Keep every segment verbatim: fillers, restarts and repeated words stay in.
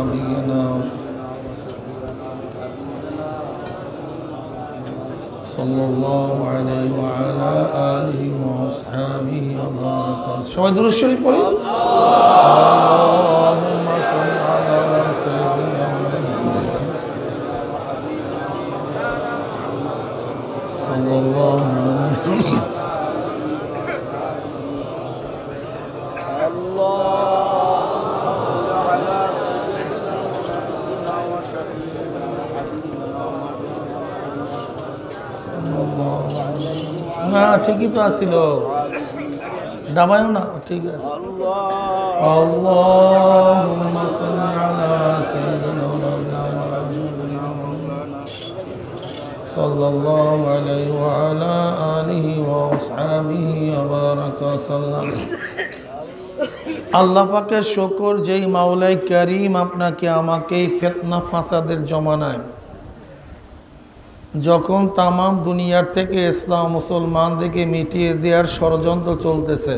نبينا صلى الله عليه وعلى آله وأصحابه وبارك. شو عند الرسول يقول؟ اللهم صل على سيدنا محمد صلى الله عليه وسلم. हाँ ठीक ही तो आसिलो दबायो ना ठीक है अल्लाहुम्मा सल्ली अला सय्यिदिना मुहम्मद सल्लल्लाहु अलैहि व अला आलिहि व असहाबिहि व बारक सल्लम। আল্লাহ পাকের শুকর যেই মাওলাই কারীম আপনাকে আমাকে ফিতনা ফাসাদের জমানায় যখন তামাম দুনিয়ার থেকে ইসলাম মুসলমানদেরকে মিটিয়ে দেওয়ার ষড়যন্ত্র চলতেছে,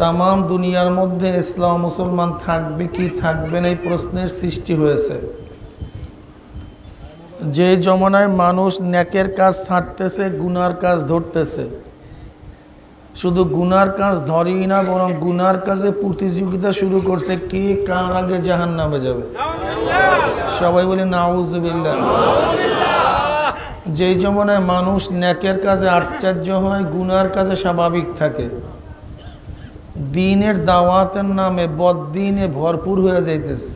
তামাম দুনিয়ার মধ্যে ইসলাম মুসলমান থাকবে কি থাকবে না এই প্রশ্নের সৃষ্টি হয়েছে। যে জমানায় মানুষ ন্যাকের কাজ ছাড়তেছে, গুনার কাজ ধরতেছে, শুধু গুনার কাজ ধরেই না বরং গুনার কাজে প্রতিযোগিতা শুরু করছে কে কার আগে জাহান্নামে যাবে। সবাই বলে নাউযুবিল্লাহ। যেই জমানায় মানুষ ন্যাকের কাজে আশ্চর্য হয়, গুনার কাজে স্বাভাবিক থাকে, দ্বীনের দাওয়াতের নামে বদদিনে ভরপুর হয়ে যাইতেছে,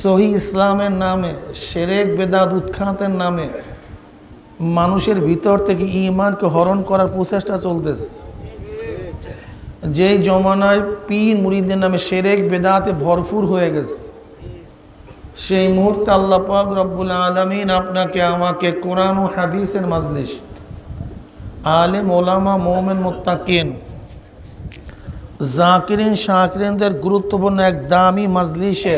সহি ইসলামের নামে শিরক বেদাত উৎখাতের নামে মানুষের ভিতর থেকে ইমানকে হরণ করার প্রচেষ্টা চলতেছে। যেই জমানায় পীর মুরিদের নামে শিরক বেদাতে ভরপুর হয়ে গেছে, সেই মুহূর্তে আল্লাহ পাক রব্বুল আলামিন আপনাকে আমাকে কোরআন ও হাদিসের মাজলিস আলেম ওলামা মুমিন মুত্তাকিন জাকিরিন শাকিরিনদের গুরুত্বপূর্ণ এক দামি মাজলিসে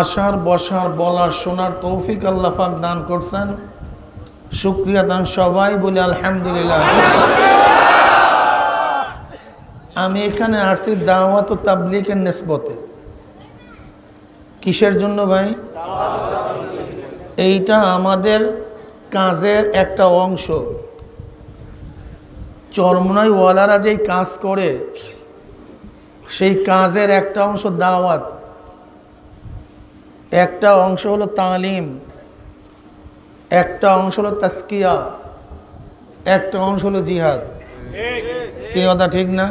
আসার বসার বলার শোনার তৌফিক আল্লাহ পাক দান করছেন। শুকরিয়া দান সবাই বলি আলহামদুলিল্লাহ। আমি এখানে আসছি দাওয়াত ও তাবলীগের নিসবতে। কিসের জন্য ভাই? এইটা আমাদের কাজের একটা অংশ। চরমনাইওয়ালারা যেই কাজ করে সেই কাজের একটা অংশ দাওয়াত, একটা অংশ হলো তালিম, একটা অংশ হলো তাসকিয়া, একটা অংশ হলো জিহাদ। কি কথা ঠিক না?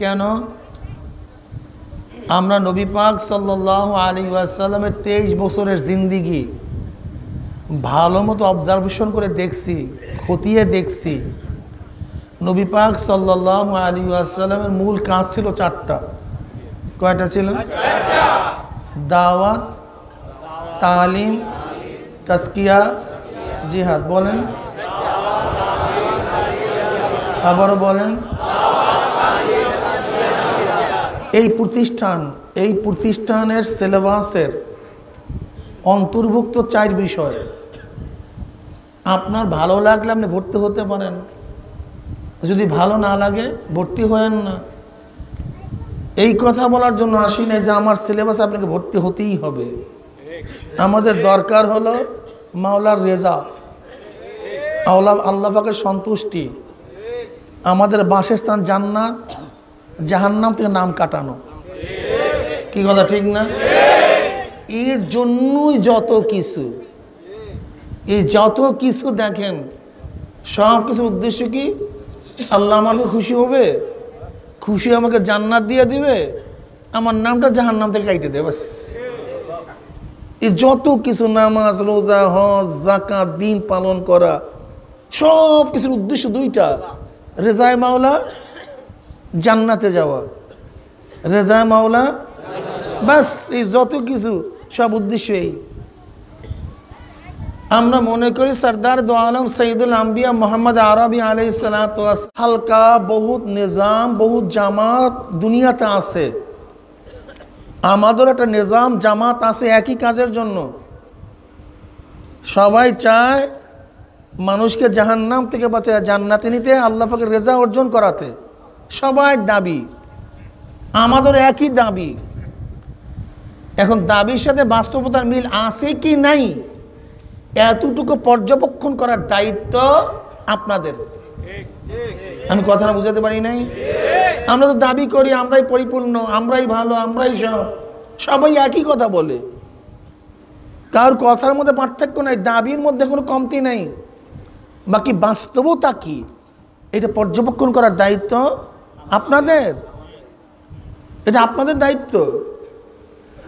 কেন আমরা নবী পাক সাল্লাল্লাহু আলাইহি ওয়াসাল্লামের তেইশ বছরের জিন্দিগি ভালো মতো অবজারভেশন করে দেখছি, খতিয়ে দেখছি। নবী পাক সাল্লাল্লাহু আলাইহি ওয়াসাল্লামের মূল কাজ ছিল চারটা। কয়টা ছিল? দাওয়াত, তালিম, তাসকিয়া, জিহাদ। বলেন, আবারও বলেন। এই প্রতিষ্ঠান এই প্রতিষ্ঠানের সিলেবাসের অন্তর্ভুক্ত চার বিষয়। আপনার ভালো লাগলে আপনি ভর্তি হতে পারেন, যদি ভালো না লাগে ভর্তি হয়েন না। এই কথা বলার জন্য আসি না যে আমার সিলেবাসে আপনাকে ভর্তি হতেই হবে। আমাদের দরকার হলো মাওলার রেজা, আল্লাহ পাকের সন্তুষ্টি, আমাদের বাসস্থান জান্নাত, জাহান্নাম থেকে নাম কাটানো। কি কথা ঠিক না? এর জন্যই যত কিছু, এই যত কিছু দেখেন সব কিছু উদ্দেশ্য কি? আল্লাহ আমাকে খুশি হবে, খুশি আমাকে জান্নাত দিয়ে দিবে, আমার নামটা জাহান্নাম থেকে কাটে দেবে। বাস, এই যত কিছু নামাজ, রোজা, হজ, যাকাত, দিন পালন করা, সব কিছুর উদ্দেশ্য দুইটা, রেজায় মাওলা, জান্নাতে যাওয়া। রেজা মাওলা, বাস। এই যত কিছু সব উদ্দেশ্য এই। আমরা মনে করি সরদার দো আলম সঈদুল আম্বিয়া মোহাম্মদ আরবি আলাইহিস সালাতু ওয়াস হালকা বহুত নিজাম, বহুত জামাত দুনিয়াতে আছে। আমাদের একটা নিজাম জামাত আছে একই কাজের জন্য। সবাই চায় মানুষকে জাহান্নাম থেকে বাঁচায় জান্নাতে নিতে, আল্লাহ পাকের রেজা অর্জন করাতে, সবাই দাবি। আমাদের একই দাবি। এখন দাবির সাথে বাস্তবতার মিল আছে কি নাই এতটুকু পর্যবেক্ষণ করার দায়িত্ব আপনাদের। আমি কথাটা বুঝাতে পারি নাই? আমরা তো দাবি করি আমরাই পরিপূর্ণ, আমরাই ভালো, আমরাই সব, সবাই একই কথা বলে, কারোর কথার মধ্যে পার্থক্য নাই, দাবির মধ্যে কোনো কমতি নাই। বাকি বাস্তবতা কি এটা পর্যবেক্ষণ করার দায়িত্ব আপনাদের, এটা আপনাদের দায়িত্ব।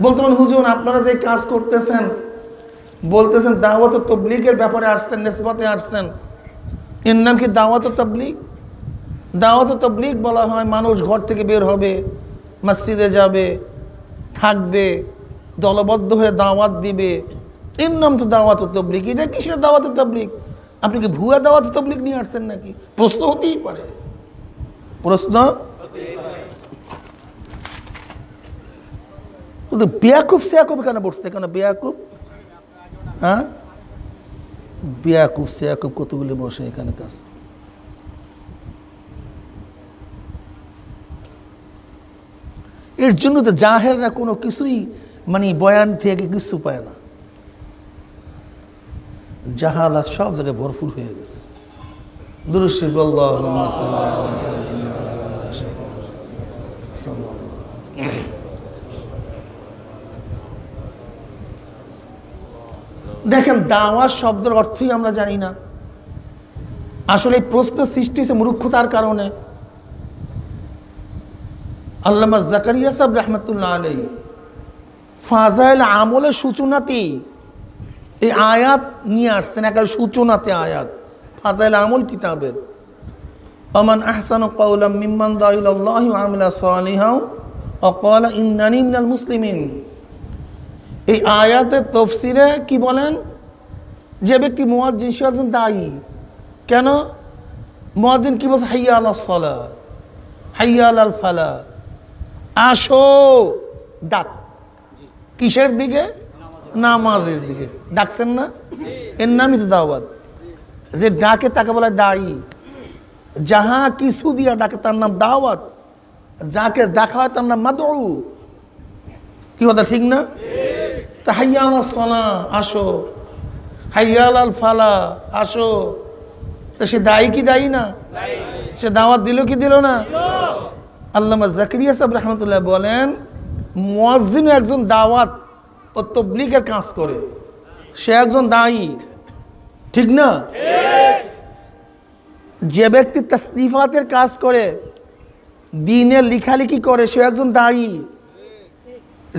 বলতে পারেন হুজুর আপনারা যে কাজ করতেছেন, বলতেছেন দাওয়াত ও তাবলীগের ব্যাপারে আসছেন, নিসবতে আসছেন, এর নাম কি দাওয়াত ও তাবলীগ? দাওয়াত ও তাবলীগ বলা হয় মানুষ ঘর থেকে বের হবে, মসজিদে যাবে, থাকবে, দলবদ্ধ হয়ে দাওয়াত দিবে, এর নাম তো দাওয়াত ও তাবলীগ। এটা কিসের দাওয়াত ও তাবলীগ? আপনি কি ভুয়া দাওয়াত ও তাবলীগ নিয়ে আসছেন নাকি? প্রশ্ন হতেই পারে, প্রশ্ন বেয়াকুফ সেয়াকুফ এখানে বসছে কেন? বেয়াকুফ, হ্যাঁ বেয়াকুফ সেয়াকুফ কতগুলি বসে এখানে কাছে। এর জন্য তো জাহেলরা কোনো কিছুই মানে বয়ান থেকে কিছু পায় না, জাহালাত সব জায়গায় ভরপুর হয়ে গেছে। দেখেন দাওয়াত শব্দের অর্থই আমরা জানি না। আসলে প্রশ্ন সৃষ্টি হয়েছে মূর্খতার কারণে। আল্লামা জাকারিয়া সাহেব রহমতুল্লাহ আলাইহি ফাজাইল আমলের সূচনাতেই এই আয়াত নিয়ে আসছেন, একটা সূচনাতে আয়াত ফাজাইল আমল কিতাবের। আমান আহসানু কাওলাম মিম্মান দাআ ইলাল্লাহি ওয়া আমিলা সালিহাও ওয়া ক্বালা ইন্নানি মিনাল মুসলিমিন। এই আয়াতের তাফসিরে কি বলেন? যে ব্যক্তি মুয়াজ্জিন সে একজন দায়ী। কেন? মুয়াজ্জিন কি বলছে? হাইয়া আলাস সালাহ, হাইয়া আলাল ফালাহ, আসো, ডাক। কিসের দিকে? নামাজের দিকে। ডাকছেন না? এর নামই তো দাওয়াত। যে ডাকে তাকে বলে দায়ী। যাহা কিছু দিয়া ডাকে তার নাম দাওয়াত, যাকে ডাকা হয় তার নাম মাদউ। কি কথা ঠিক না? তা হাইয়া আলাস সালাহ আসো, হাইয়া আলাল ফালাহ আসো। তা সে দায়ী কি দায়ী না? সে দাওয়াত দিল কি দিল না? আল্লামা জাকারিয়া সাহেব রহমতুল্লাহ বলেন মুয়াজ্জিনও একজন দাওয়াত ও তাবলীগের কাজ করে, সে একজন দায়ী। ঠিক না? যে ব্যক্তি তাসনিফাতের কাজ করে, দ্বীনের লিখালিখি করে, সে একজন দায়ী।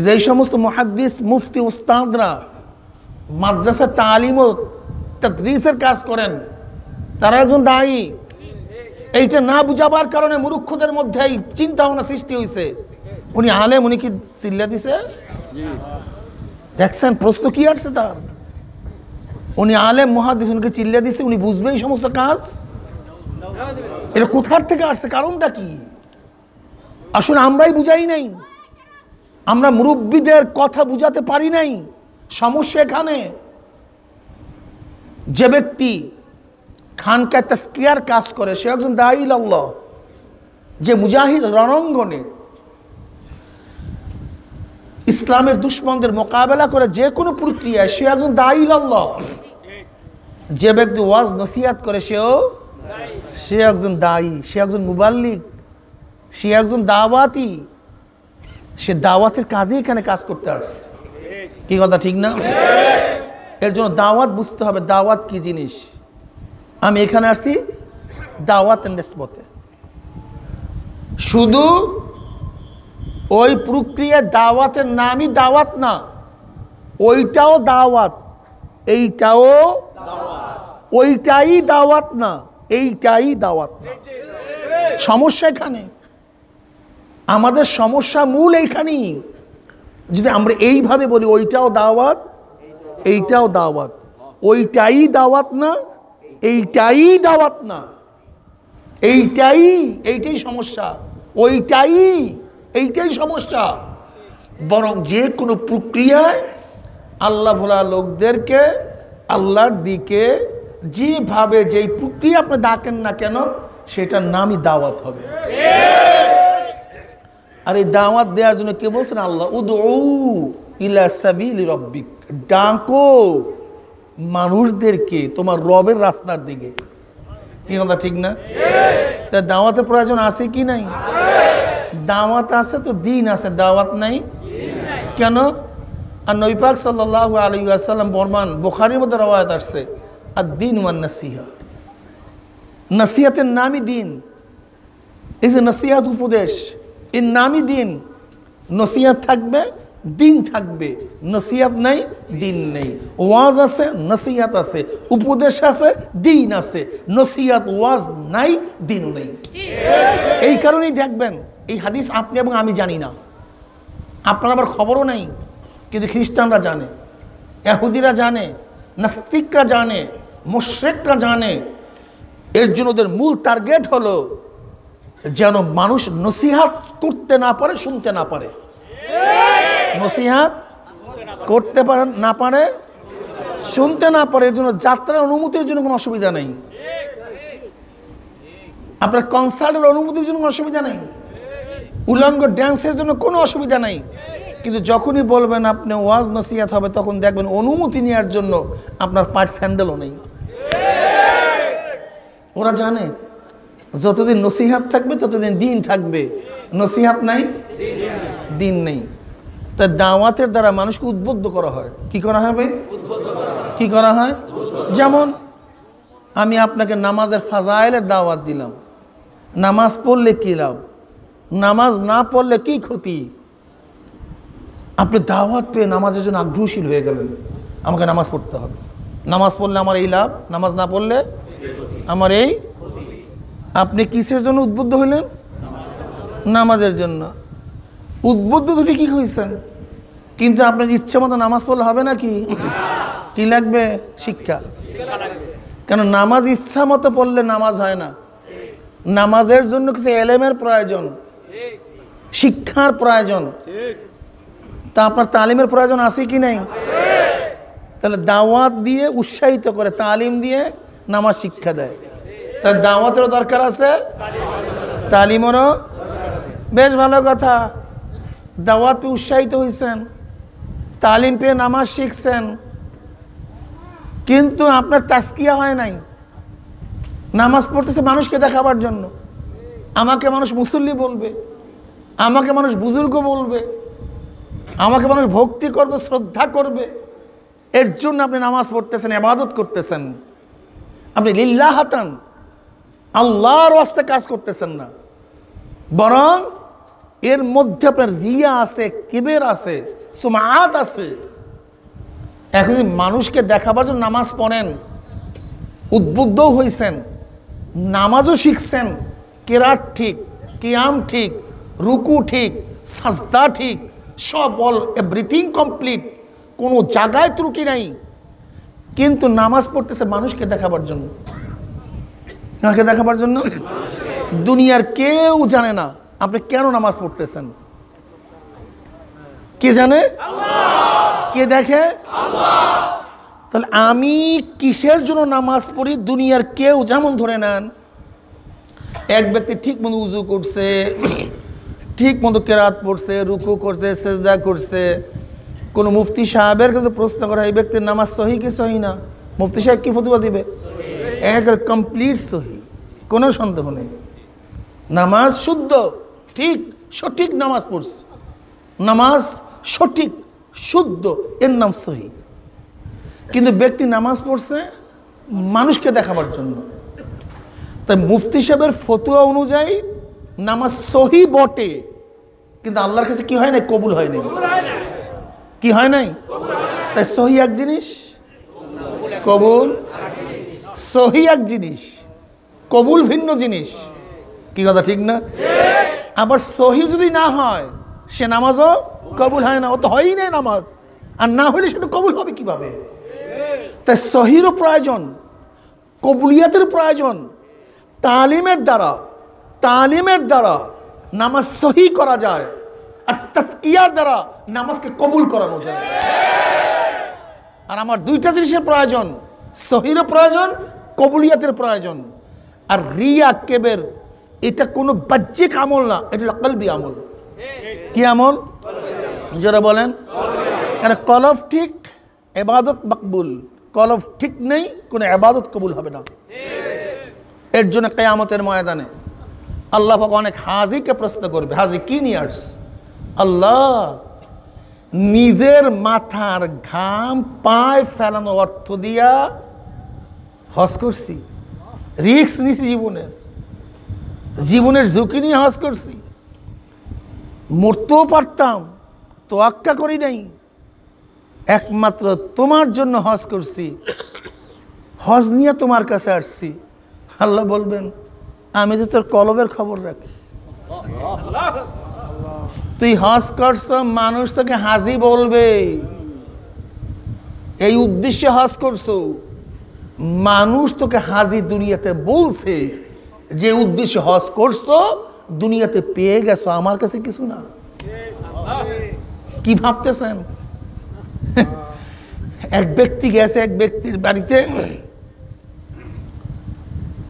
যেই সমস্ত মুহাদ্দিস, মুফতি, উস্তাদরা মাদ্রাসা তালিম ও তাদরিসের কাজ করেন, তারা একজন দায়ী। এইটা না বুঝাবার কারণে মূর্খদের মধ্যে এই চিন্তা ভাবনা সৃষ্টি হয়েছে উনি আলেম, উনি কি চিল্লা দিছে? দেখছেন প্রশ্ন কি আসছে তার? উনি আলেম মুহাদ্দিস, উনিকে চিল্লা দিছে, উনি বুঝবে এই সমস্ত কাজ? এটা কোথার থেকে আসছে? কারণটা কি? আসলে আমরাই বুঝাই নাই, আমরা মুরব্বীদের কথা বুঝাতে পারি নাই। সমস্যা এখানে, যে ব্যক্তি খানকায় তাজকিয়ার কাজ করে সে একজন দাঈ ইলাল্লাহ। যে মুজাহিদ রণাঙ্গনে ইসলামের দুশ্মনদের মোকাবেলা করে যে কোনো প্রক্রিয়ায় সে একজন দাঈ ইলাল্লাহ। যে ব্যক্তি ওয়াজ নসিহাত করে সেও সে একজন দায়ী, সে একজন মুবাল্লিগ, সে একজন দাওয়াতি। সে দাওয়াতের কাজে এখানে কাজ করতে আসছে। কি কথা ঠিক না? এর জন্য দাওয়াত বুঝতে হবে, দাওয়াত কি জিনিস। আমি এখানে আসছি দাওয়াতের নিসবতে, শুধু ওই প্রক্রিয়া দাওয়াতের নামই দাওয়াত না, ওইটাও দাওয়াত, এইটাও ওইটাই দাওয়াত না, এইটাই দাওয়াত না। সমস্যা এখানে, আমাদের সমস্যা মূল এইখানেই। যদি আমরা এইভাবে বলি ওইটাও দাওয়াত, এইটাও দাওয়াত, ওইটাই দাওয়াত না, এইটাই দাওয়াত না, এইটাই, এইটাই সমস্যা। ওইটাই, এইটাই সমস্যা। বরং যে কোনো প্রক্রিয়ায় আল্লাহ ভোলা লোকদেরকে আল্লাহর দিকে যেভাবে যেই প্রক্রিয়া আপনি ডাকেন না কেন সেটার নামই দাওয়াত হবে। আর এই দাওয়াত দেওয়ার জন্য কে বলছেন? আল্লাহ। উদউ ইলা সাবিলি রব্বিক, ডাকো মানুষদেরকে তোমার রবের রাস্তার দিকে। কি কথা ঠিক না? তা দাওয়াতের প্রয়োজন আছে কি নাই? দাওয়াত আছে তো দিন আছে, দাওয়াত নাই কেন? আর নবী পাক সাল্লাল্লাহু আলাইহি ওয়াসাল্লাম বর্মান বুখারীর মধ্যে রওয়ায়াত আসছে, আর দিন ওয়ান নাসিহা, নসিহতের নামই দিন। এই যে নসিহত উপদেশ, এর নামই দিন। নসিহত থাকবে, দিন থাকবে। নসিহত নাই, দিন নেই। ওয়াজ আছে, নসিহত আছে, উপদেশ আছে, দিন আছে। নসিহত ওয়াজ নাই, দিনও নেই। এই কারণেই দেখবেন এই হাদিস আপনি এবং আমি জানি না, আপনার আবার খবরও নাই, কিন্তু খ্রিস্টানরা জানে, ইহুদিরা জানে, নাস্তিকরা জানে, মুশরিকরা জানে। এর জন্য ওদের মূল টার্গেট হলো যেন মানুষ নসিহাত করতে না পারে, শুনতে না পারে। নসিহাত করতে পারে না পারে, শুনতে না পারে। এর জন্য যাত্রার অনুমতির জন্য কোনো অসুবিধা নেই, আপনার কনসার্টের অনুমতির জন্য কোনো অসুবিধা নেই, উলঙ্গ ড্যান্সের জন্য কোনো অসুবিধা নেই। কিন্তু যখনই বলবেন আপনি ওয়াজ নসিহাত হবে, তখন দেখবেন অনুমতি নেওয়ার জন্য আপনার পায়ের স্যান্ডেলও নেই। ওরা জানে যতদিন নসিহাত থাকবে ততদিন দিন থাকবে, নসিহাত নাই, দিন নেই। তা দাওয়াতের দ্বারা মানুষকে উদ্বুদ্ধ করা হয়। কি করা হবে? কি করা হয়? যেমন আমি আপনাকে নামাজের ফাজাইলের দাওয়াত দিলাম। নামাজ পড়লে কী লাভ? নামাজ না পড়লে কি ক্ষতি? আপনি দাওয়াত পেয়ে নামাজের জন্য আগ্রহশীল হয়ে গেলেন, আমাকে নামাজ পড়তে হবে, নামাজ পড়লে আমার এই লাভ, নামাজ না পড়লে আমার এই। আপনি কিসের জন্য উদ্বুদ্ধ হইলেন? নামাজের জন্য উদ্বুদ্ধ তো ঠিকই হয়েছেন, কিন্তু আপনার ইচ্ছা মতো নামাজ পড়লে হবে নাকি? কি লাগবে? শিক্ষা। কেন নামাজ ইচ্ছা মতো পড়লে নামাজ হয় না। নামাজের জন্য কিছু এলেমের প্রয়োজন, শিক্ষার প্রয়োজন। তা আপনার তালিমের প্রয়োজন আছে কি নাই? তাহলে দাওয়াত দিয়ে উৎসাহিত করে, তালিম দিয়ে নামাজ শিক্ষা দেয়। তার দাওয়াতেরও দরকার আছে, তালিমেরও। বেশ ভালো কথা, দাওয়াত পেয়ে উৎসাহিত হয়েছেন, তালিম পেয়ে নামাজ শিখছেন, কিন্তু আপনার তাস্কিয়া হয় নাই। নামাজ পড়তেছে মানুষকে দেখাবার জন্য, আমাকে মানুষ মুসল্লি বলবে, আমাকে মানুষ বুজুর্গ বলবে, আমাকে মানুষ ভক্তি করবে, শ্রদ্ধা করবে। এর জন্য আপনি নামাজ পড়তেছেন, ইবাদত করতেছেন, আপনি লিল্লাহ হাতান, আল্লাহর ওয়াস্তে কাজ করতেছেন না, বরং এর মধ্যে আপনার রিয়া আছে, কিবের আছে, সুমাআত আছে। এখন মানুষকে দেখাবার জন্য নামাজ পড়েন, উদ্বুদ্ধও হয়েছেন, নামাজও শিখছেন, কেরাত ঠিক, কিয়াম ঠিক, রুকু ঠিক, সাজদা ঠিক, সব অল এভরিথিং কমপ্লিট, কোনো জায়গায় ত্রুটি নাই, কিন্তু নামাজ পড়তেছে মানুষকে দেখাবার জন্য। কাকে দেখাবার জন্য? দুনিয়ার কেউ জানে না আপনি কেন নামাজ পড়তেছেন। কে জানে? কে দেখে? তাহলে আমি কিসের জন্য নামাজ পড়ি দুনিয়ার কেউ। যেমন ধরে নেন এক ব্যক্তি ঠিক মতো উজু করছে, ঠিক মতো কেরাত পড়ছে, রুকু করছে, সেজদা করছে, কোনো মুফতি সাহেবের কাছে প্রশ্ন করা এই ব্যক্তির নামাজ সহি কি সহি না, মুফতি সাহেব কি ফতোয়া দিবে? এক কমপ্লিট সহি, কোনো সন্দেহ নেই, নামাজ শুদ্ধ, ঠিক, সঠিক নামাজ পড়ছে, নামাজ সঠিক শুদ্ধ, এর নাম সহি। কিন্তু ব্যক্তি নামাজ পড়ছে মানুষকে দেখাবার জন্য, তাই মুফতি সাহেবের ফতোয়া অনুযায়ী নামাজ সহি বটে, কিন্তু আল্লাহর কাছে কি হয় না? কবুল হয় না। কি হয় নাই? তাই সহি এক জিনিস, কবুল। সহি এক জিনিস, কবুল ভিন্ন জিনিস। কি কথা ঠিক না? আবার সহি যদি না হয় সে নামাজও কবুল হয় না, ও তো হয়ই নাই নামাজ, আর না হইলে সেটা কবুল হবে কিভাবে? তাই সহিরও প্রয়োজন, কবুলিয়াতের প্রয়োজন। তালিমের দ্বারা, তালিমের দ্বারা নামাজ সহি করা যায়, আর তাসকিয়ার দ্বারা নামাজকে কবুল করানো যায়। আর আমার দুইটা জিনিসের প্রয়োজন, সহিরও প্রয়োজন, কবুলিয়াতের প্রয়োজন। আর রিয়া কেবের এটা কোনো বাহ্যিক আমল না, এটা হলো কলবি আমল। কি আমল যারা বলেন মানে কলব ঠিক ইবাদত মকবুল কলব ঠিক নেই কোনো ইবাদত কবুল হবে না ঠিক এর জন্য কিয়ামতের ময়দানে আল্লাহ পাক অনেক হাজীকে প্রশ্ন করবে হাজী কি নিয়ে আসছ আল্লাহ নিজের মাথার ঘাম পায় ফেলানো অর্থ দিয়া হজ করছি রিস্ক নিছি জীবনের জীবনের ঝুঁকি নিয়ে হজ করছি মরতেও পারতাম তোয়াক্কা করি নাই একমাত্র তোমার জন্য হজ করছি হজ নিয়ে তোমার কাছে আসছি আল্লাহ বলবেন আমি তো তোর কলবের খবর রাখি তুই হজ করছ মানুষ তোকে হাজি বলবে এই উদ্দেশ্যে হজ করছো মানুষ তোকে হাজি দুনিয়াতে বলছে যে উদ্দেশ্যে হজ করছো দুনিয়াতে পেয়ে গেছো আমার কাছে কিছু না কি ভাবতেছেন এক ব্যক্তি গেছে এক ব্যক্তির বাড়িতে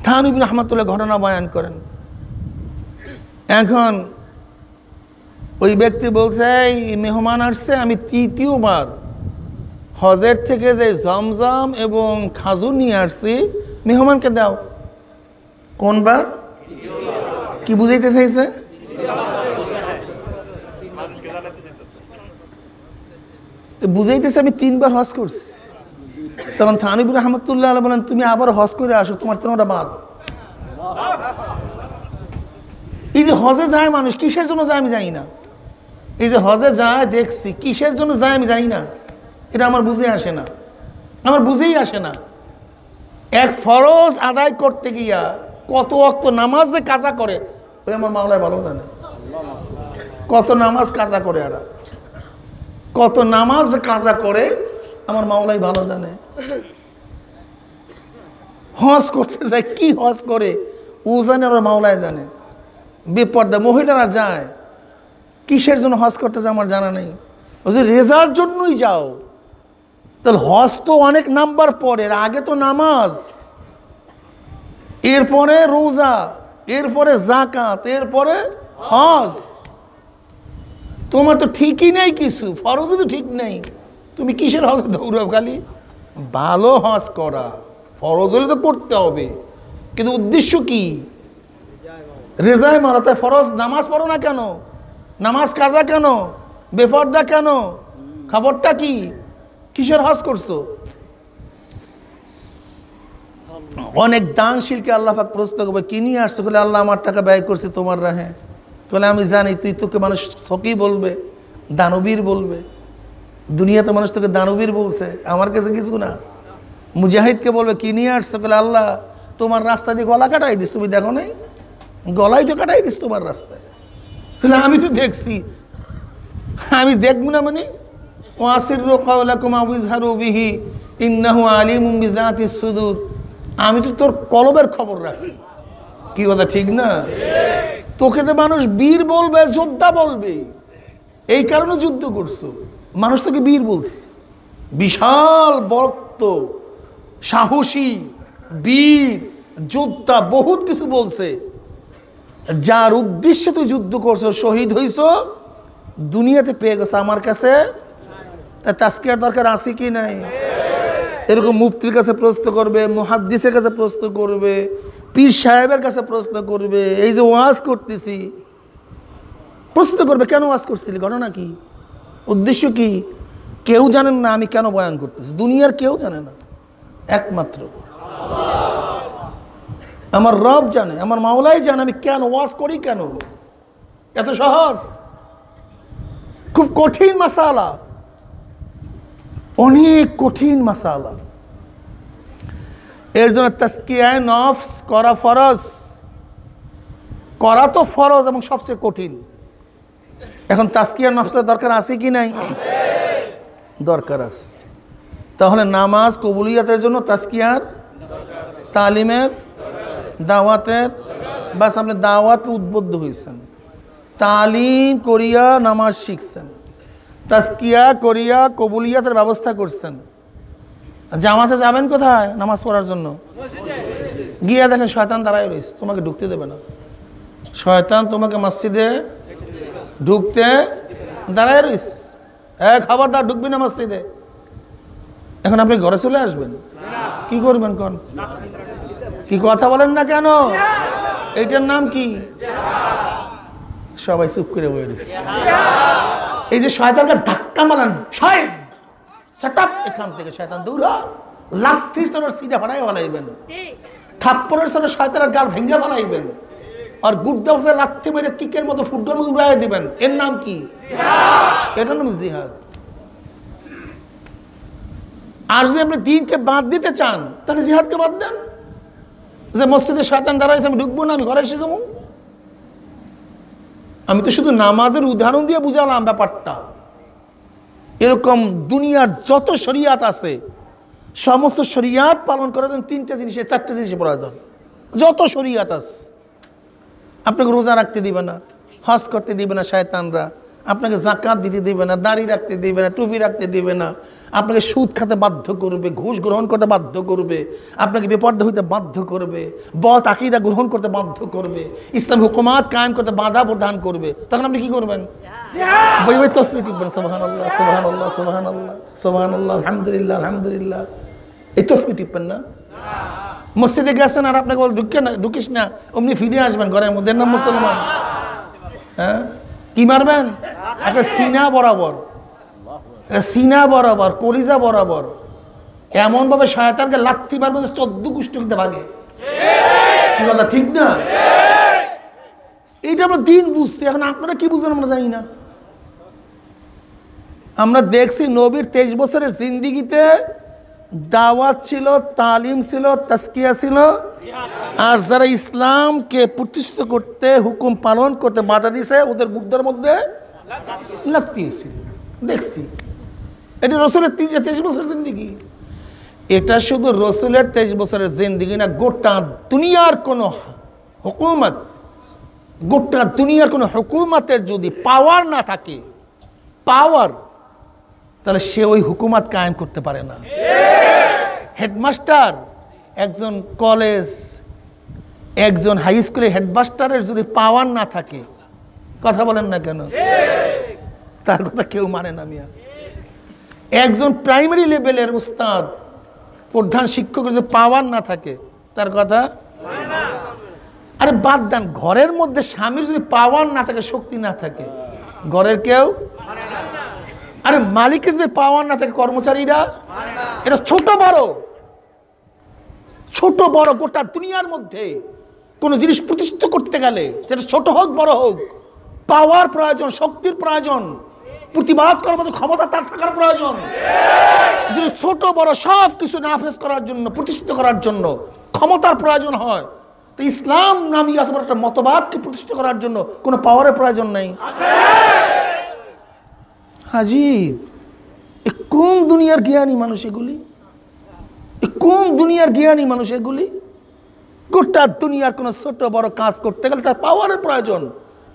থানবী ইবনে রহমাতুল্লাহ ঘটনা বয়ান করেন এখন ওই ব্যক্তি বলছে এই মেহমান আসছে আমি তৃতীয়বার হজের থেকে যে জমজম এবং খাজুর নিয়ে আসছি মেহমানকে দাও কোনবার কি বুঝাইতে চাইছে বুঝাইতেছে আমি তিনবার হজ করছি তখন থানবী ইবনে রহমাতুল্লাহ আলাইহি বলেন তুমি আবার হজ করে আসো তোমার তিনটা বাদ এই যে হজে যায় মানুষ কিসের জন্য যায় আমি জানি না এই যে হজে যায় দেখছি কিসের জন্য যায় আমি জানি না এটা আমার বুঝে আসে না আমার বুঝেই আসে না এক ফরজ আদায় করতে গিয়া কত ওয়াক্ত নামাজ যে কাজা করে ওই আমার মাওলাই ভালো জানে কত নামাজ কাজা করে আর কত নামাজ কাজা করে আমার মাওলাই ভালো জানে হজ করতে যায় কি হজ করে ও জানে ওরা মাওলাই জানে বিপর্দা মহিলারা যায় কিসের জন্য হজ করতে যায় আমার জানা নেই বলছি রেজার জন্যই যাও তাহলে হজ তো অনেক নাম্বার পরে আগে তো নামাজ এরপরে রোজা এরপরে জাকাত এরপরে হজ তোমার তো ঠিকই নেই কিছু ফরজও তো ঠিক নেই তুমি কিসের হজ দৌড়াও খালি ভালো হজ করা ফরজ হলে তো করতে হবে কিন্তু উদ্দেশ্য কি রেজায় মারাতে ফরজ নামাজ পড়ো না কেন নামাজ কাজা কেন বেপর্দা কেন খবরটা কি কিসের হজ করছো অনেক দানশীলকে আল্লাহ পাক প্রশ্ন করবে কি নিয়ে আসছো বলে আল্লাহ আমার টাকা ব্যয় করছি তোমার রাহে বলে আমি জানি তুই তোকে মানুষ সকি বলবে দানবীর বলবে দুনিয়াতে মানুষ তোকে দানবীর বলছে আমার কাছে কিছু না মুজাহিদকে বলবে কি নিয়ে আসছো বলে আল্লাহ তোমার রাস্তা দিয়ে গলা কাটাই দিস তুমি দেখো নাই গলাই তো কাটাই দিস তোমার রাস্তায় বলে আমি তো দেখছি আমি দেখবো না মানে ওয়াসির কাওলাকুম আউযহারু বিহি ইন্নাহু আলিমুম বিযাতিস সুদূর আমি তো তোর কলবের খবর রাখি কি কথা ঠিক না তোকে তো মানুষ বীর বলবে যোদ্ধা বলবে এই কারণে যুদ্ধ করছো মানুষ তোকে বীর বলছে বিশাল বক্ত সাহসী বীর যোদ্ধা বহুত কিছু বলছে যার উদ্দেশ্যে তুই যুদ্ধ করছো শহীদ হইছ দুনিয়াতে পেয়ে গেছে আমার কাছে তাস্কিয়ার দরকার আছে কি নাই এরকম মুফতির কাছে প্রশ্ন করবে মুহাদ্দিসের কাছে প্রশ্ন করবে পীর সাহেবের কাছে প্রশ্ন করবে এই যে ওয়াজ করতেছি প্রশ্ন করবে কেন ওয়াজ করছিলি ঘটনা কি উদ্দেশ্য কি কেউ জানেন না আমি কেন বয়ান করতেছি দুনিয়ার কেউ জানে না একমাত্র আমার রব জানে আমার মাওলাই জানে আমি কেন ওয়াজ করি কেন এত সহজ খুব কঠিন মাসালা অনেক কঠিন মাসালা এর জন্য তাজকিয়ায়ে নফস করা ফরজ করা তো ফরজ এবং সবচেয়ে কঠিন এখন তাজকিয়ায়ে নফসের দরকার আছে কি নাই দরকার আছে তাহলে নামাজ কবুলিয়াতের জন্য তাজকিয়ার তালিমের দাওয়াতের বাস আপনি দাওয়াত উদ্বুদ্ধ হয়েছেন তালিম করিয়া নামাজ শিখছেন তাজকিয়া করিয়া কবুলিয়াতের ব্যবস্থা করছেন জামাতে যাবেন কোথায় নামাজ পড়ার জন্য গিয়া দেখেন শয়তান দাঁড়ায় রয়েছে তোমাকে ঢুকতে দেবে না শয়তান তোমাকে মসজিদে ঢুকতে দাঁড়ায় রইস, হ্যাঁ খবরদার ঢুকবি না মসজিদে। এখন আপনি ঘরে চলে আসবেন, কি করবেন কোন? কি কথা বলেন না কেন? এইটার নাম কি? সবাই চুপ করে বসে রইস। এই যে শয়তানকে ধাক্কা মারান, শয়তান সেট আপ, এখান থেকে শয়তান দূর হ। লাথির সরের সিধা ফাটায় ফেলাইবেন, থাপ্পড়ের সরে শয়তানের গাল ভেঙে ফেলাইবেন, আর গুড্ডা বসে লাথি মেরে কিকের মতো ফুটবল উড়াই দিবেন। এর নাম কি? এটার নাম জিহাদ। আর যদি আপনি দিনকে বাদ দিতে চান তাহলে জিহাদকে বাদ দেন। যে মসজিদে শয়তান দাঁড়াইছে আমি ঢুকবো না, আমি ঘরে এসে যাবো। আমি তো শুধু নামাজের উদাহরণ দিয়ে বুঝালাম ব্যাপারটা। এরকম দুনিয়ার যত শরিয়াত আছে সমস্ত শরিয়াত পালন করার জন্য তিনটা জিনিসে চারটা জিনিসে প্রয়োজন। যত শরিয়াত আছে, আপনাকে রোজা রাখতে দিবে না, হজ করতে দিবে না শয়তানরা, আপনাকে জাকাত দিতে দিবে না, দাড়ি রাখতে দিবে না, টুপি রাখতে দিবে না, আপনাকে সুদ খেতে বাধ্য করবে, ঘুষ গ্রহণ করতে বাধ্য করবে, আপনাকে বেপর্দা হইতে বাধ্য করবে, বদ আকীদা গ্রহণ করতে বাধ্য করবে, ইসলাম হুকুমাত কায়েম করতে বাধা প্রদান করবে। তখন আপনি কি করবেন? বই বই তাসবিহ টিপবেন, সুবহানাল্লাহ সুবহানাল্লাহ সুবহানাল্লাহ সুবহানাল্লাহ আলহামদুলিল্লাহ আলহামদুলিল্লাহ। এই তাসবিহ টিপবেন না। মসজিদে গেছেন আর আপনাকে বল ঢুকে না, ঢুকিস না, অমনি ফিরে আসবেন ঘরের মধ্যে। না মুসলমান, হ্যাঁ কি মারবেন? একটা সিনা বরাবর, সিনা বরাবর, কলিজা বরাবর এমন ভাবে শয়তানকে লাথি মারবে যে চোদ্দ গুষ্টিতে ভাগে। কি কথা ঠিক না? এইটা আমরা দিন বুঝছি, এখন আপনারা কি বুঝেন আমরা জানি না। আমরা দেখছি নবীর তেইশ বছরের জিন্দিগিতে দাওয়াত ছিল, তালিম ছিল, তাসকিয়া ছিল, আর যারা ইসলামকে প্রতিষ্ঠিত করতে হুকুম পালন করতে বাধা দিয়েছে ওদের বুকদের মধ্যে লাথি ছিল। দেখছি এটা রসুলের তেইশ বছরের জিন্দিগি। এটা শুধু রসুলের তেইশ বছরের জিন্দিগি না, গোটা দুনিয়ার কোনো হুকুমত, গোটা দুনিয়ার কোনো হুকুমতের যদি পাওয়ার না থাকে, পাওয়ার, তাহলে সে ওই হুকুমত কায়েম করতে পারে না। হেডমাস্টার একজন কলেজ, একজন হাই স্কুলের হেডমাস্টারের যদি পাওয়ার না থাকে, কথা বলেন না কেন, তার কথা কেউ মানে না মিয়া। একজন প্রাইমারি লেভেলের উস্তাদ, প্রধান শিক্ষকের যদি পাওয়ার না থাকে, তার কথা আরে বাদ দেন। ঘরের মধ্যে স্বামীর যদি পাওয়ার না থাকে, শক্তি না থাকে, ঘরের কেউ, আরে মালিকের যদি পাওয়ার না থাকে কর্মচারীরা, এটা ছোট বড়, ছোট বড় গোটা দুনিয়ার মধ্যে কোনো জিনিস প্রতিষ্ঠিত করতে গেলে সেটা ছোট হোক বড় হোক পাওয়ার প্রয়োজন, শক্তির প্রয়োজন, প্রতিবাদ করার মতো ক্ষমতা তার থাকার প্রয়োজন। যদি ছোট বড় সব কিছু নাফেজ করার জন্য, প্রতিষ্ঠিত করার জন্য ক্ষমতার প্রয়োজন হয়, তো ইসলাম নামী অথবা একটা মতবাদকে প্রতিষ্ঠিত করার জন্য কোনো পাওয়ারের প্রয়োজন নেই। আজীব, এ কোন দুনিয়ার জ্ঞানী মানুষ এগুলি, এ কোন দুনিয়ার জ্ঞানী মানুষ এগুলি। গোটা দুনিয়ার কোনো ছোট বড় কাজ করতে গেলে তার পাওয়ারের প্রয়োজন।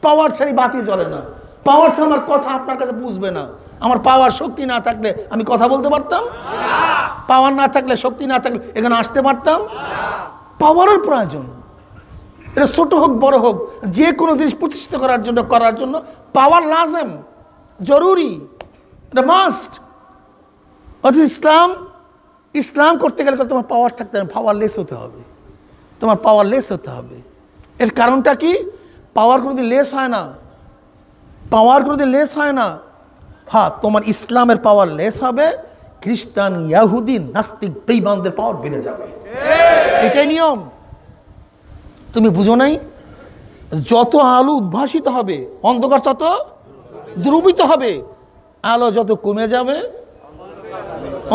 পাওয়ার ছাড়া বাতি জ্বলে না, পাওয়ার ছাড়া আমার কথা আপনার কাছে বুঝবে না। আমার পাওয়ার, শক্তি না থাকলে আমি কথা বলতে পারতাম, পাওয়ার না থাকলে, শক্তি না থাকলে এখানে আসতে পারতাম। পাওয়ারের প্রয়োজন, এটা ছোট হোক বড় হোক, যে কোনো জিনিস প্রতিষ্ঠিত করার জন্য করার জন্য পাওয়ার লাজেম, জরুরি, এটা মাস্ট। অথচ ইসলাম, ইসলাম করতে গেলে তোমার পাওয়ার থাকতে হবে, পাওয়ারলেস হতে হবে, তোমার পাওয়ারলেস হতে হবে। এর কারণটা কি? পাওয়ার কোনোদিন লেস হয় না, পাওয়ার কোনোদিন লেস হয় না। হ্যাঁ, তোমার ইসলামের পাওয়ার লেস হবে, খ্রিস্টান, ইয়াহুদি, নাস্তিক, বেঈমানদের পাওয়ার বেড়ে যাবে। এটাই নিয়ম। তুমি বুঝো নাই? যত আলো উদ্ভাসিত হবে অন্ধকার তত দ্রবিত হবে, আলো যত কমে যাবে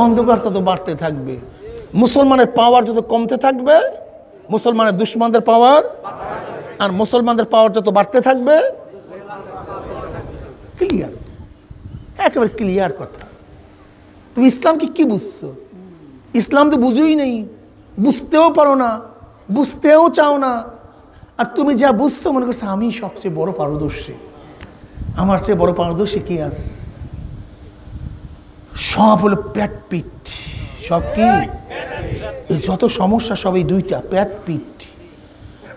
অন্ধকার তত বাড়তে থাকবে। মুসলমানের পাওয়ার যত কমতে থাকবে মুসলমানের দুশ্মনদের পাওয়ার, আর মুসলমানদের পাওয়ার যত বাড়তে থাকবে। ক্লিয়ার, একেবারে ক্লিয়ার কথা। তুমি ইসলামকে কি বুঝছো? ইসলাম তো বুঝোই নেই, বুঝতেও পারো না, বুঝতেও চাও না। আর তুমি যা বুঝছো মনে করছো আমি সবচেয়ে বড় পারদর্শী, আমার চেয়ে বড় পারদর্শী কি আছে? সব হলো প্যাট পিট। সব কি? এই যত সমস্যা সব এই দুইটা, প্যাট পিট।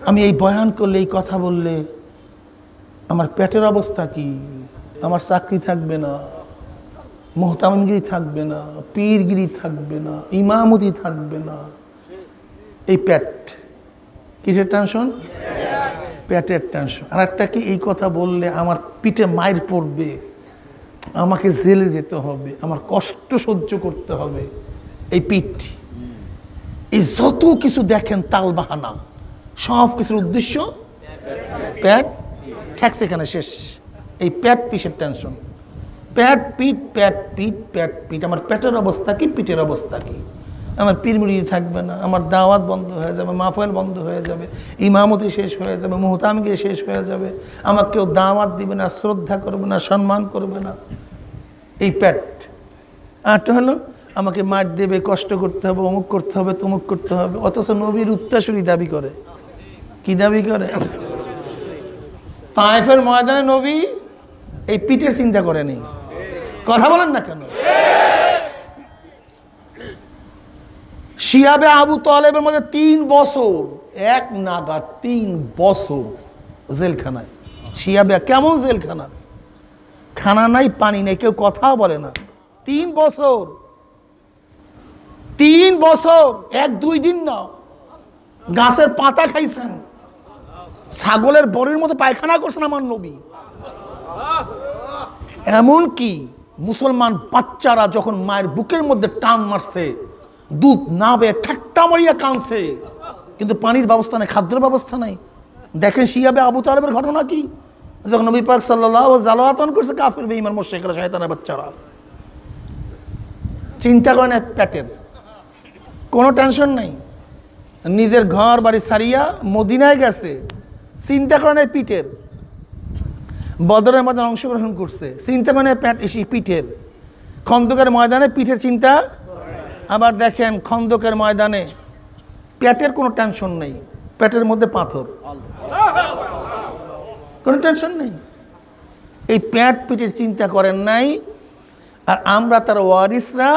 আমি এই বয়ান করলে, এই কথা বললে, আমার পেটের অবস্থা কি, আমার চাকরি থাকবে না, মুহতামিমগিরি থাকবে না, পীরগিরি থাকবে না, ইমামতি থাকবে না। এই পেট কিসের টেনশন? পেটের টেনশন। আর একটা কি, এই কথা বললে আমার পিঠে মাইর পড়বে, আমাকে জেলে যেতে হবে, আমার কষ্ট সহ্য করতে হবে, এই পিঠ। এই যত কিছু দেখেন তাল বাহানা, সব কিছুর উদ্দেশ্য প্যাট ঠ্যাক্স, এখানে শেষ। এই প্যাট পিঠের টেনশন, প্যাট পিঠ, প্যাট পিঠ, প্যাট পিঠ। আমার পেটের অবস্থা কি, পিঠের অবস্থা কি, আমার পীর মুড়ি থাকবে না, আমার দাওয়াত বন্ধ হয়ে যাবে, মাহফিল বন্ধ হয়ে যাবে, ইমামতি শেষ হয়ে যাবে, মুহতামিম শেষ হয়ে যাবে, আমাকে কেউ দাওয়াত দিবে না, শ্রদ্ধা করবে না, সম্মান করবে না, এই প্যাট। আরটা হলো আমাকে মার দেবে, কষ্ট করতে হবে, অমুক করতে হবে, তমুক করতে হবে। অথচ নবীর উত্তাসুরি দাবি করে, কি দাবি করে? তায়েফের ময়দানে নবী এই পিঠের চিন্তা করেনি, কথা বলেন না কেন? শিয়াবে আবু তালেবের মধ্যে তিন বছর এক নাগাদ তিন বছর জেলখানায়। শিয়াবে কেমন জেলখানা, খানা নাই, পানি নাই, কেউ কথা বলে না। তিন বছর, তিন বছর এক দুই দিন না, গাছের পাতা খাইছেন, ছাগলের বরের মতো পায়খানা করছেন আমার নবী। এমনকি মুসলমান বাচ্চারা যখন মায়ের বুকের মধ্যে টান মারছে, দুধ না বেয়ে ঠাট্টা মারিয়া কাঁদছে, কিন্তু পানির ব্যবস্থা নেই, খাদ্যের ব্যবস্থা নেই। দেখেন শিয়াবে আবু তালেবের ঘটনা কি, যখন নবী পাক সাল্লাল্লাহু আলাইহি ওয়াসাল্লাম করছে কাফের বেঈমান মুশরিকরা, শয়তানের বাচ্চারা। চিন্তা করে না, পেটের কোনো টেনশন নাই, নিজের ঘর বাড়ি ছাড়িয়া মদিনায় গেছে, চিন্তা করে না পিঠের। বদরের ময়দানে অংশগ্রহণ করছে, চিন্তা করে না পিঠের। খন্দকের ময়দানে পিঠের চিন্তা। আবার দেখেন খন্দকের ময়দানে পেটের কোনো টেনশন নেই, পেটের মধ্যে পাথর, কোনো টেনশন নেই। এই পেট পিঠের চিন্তা করেন নাই। আর আমরা তার ওয়ারিসরা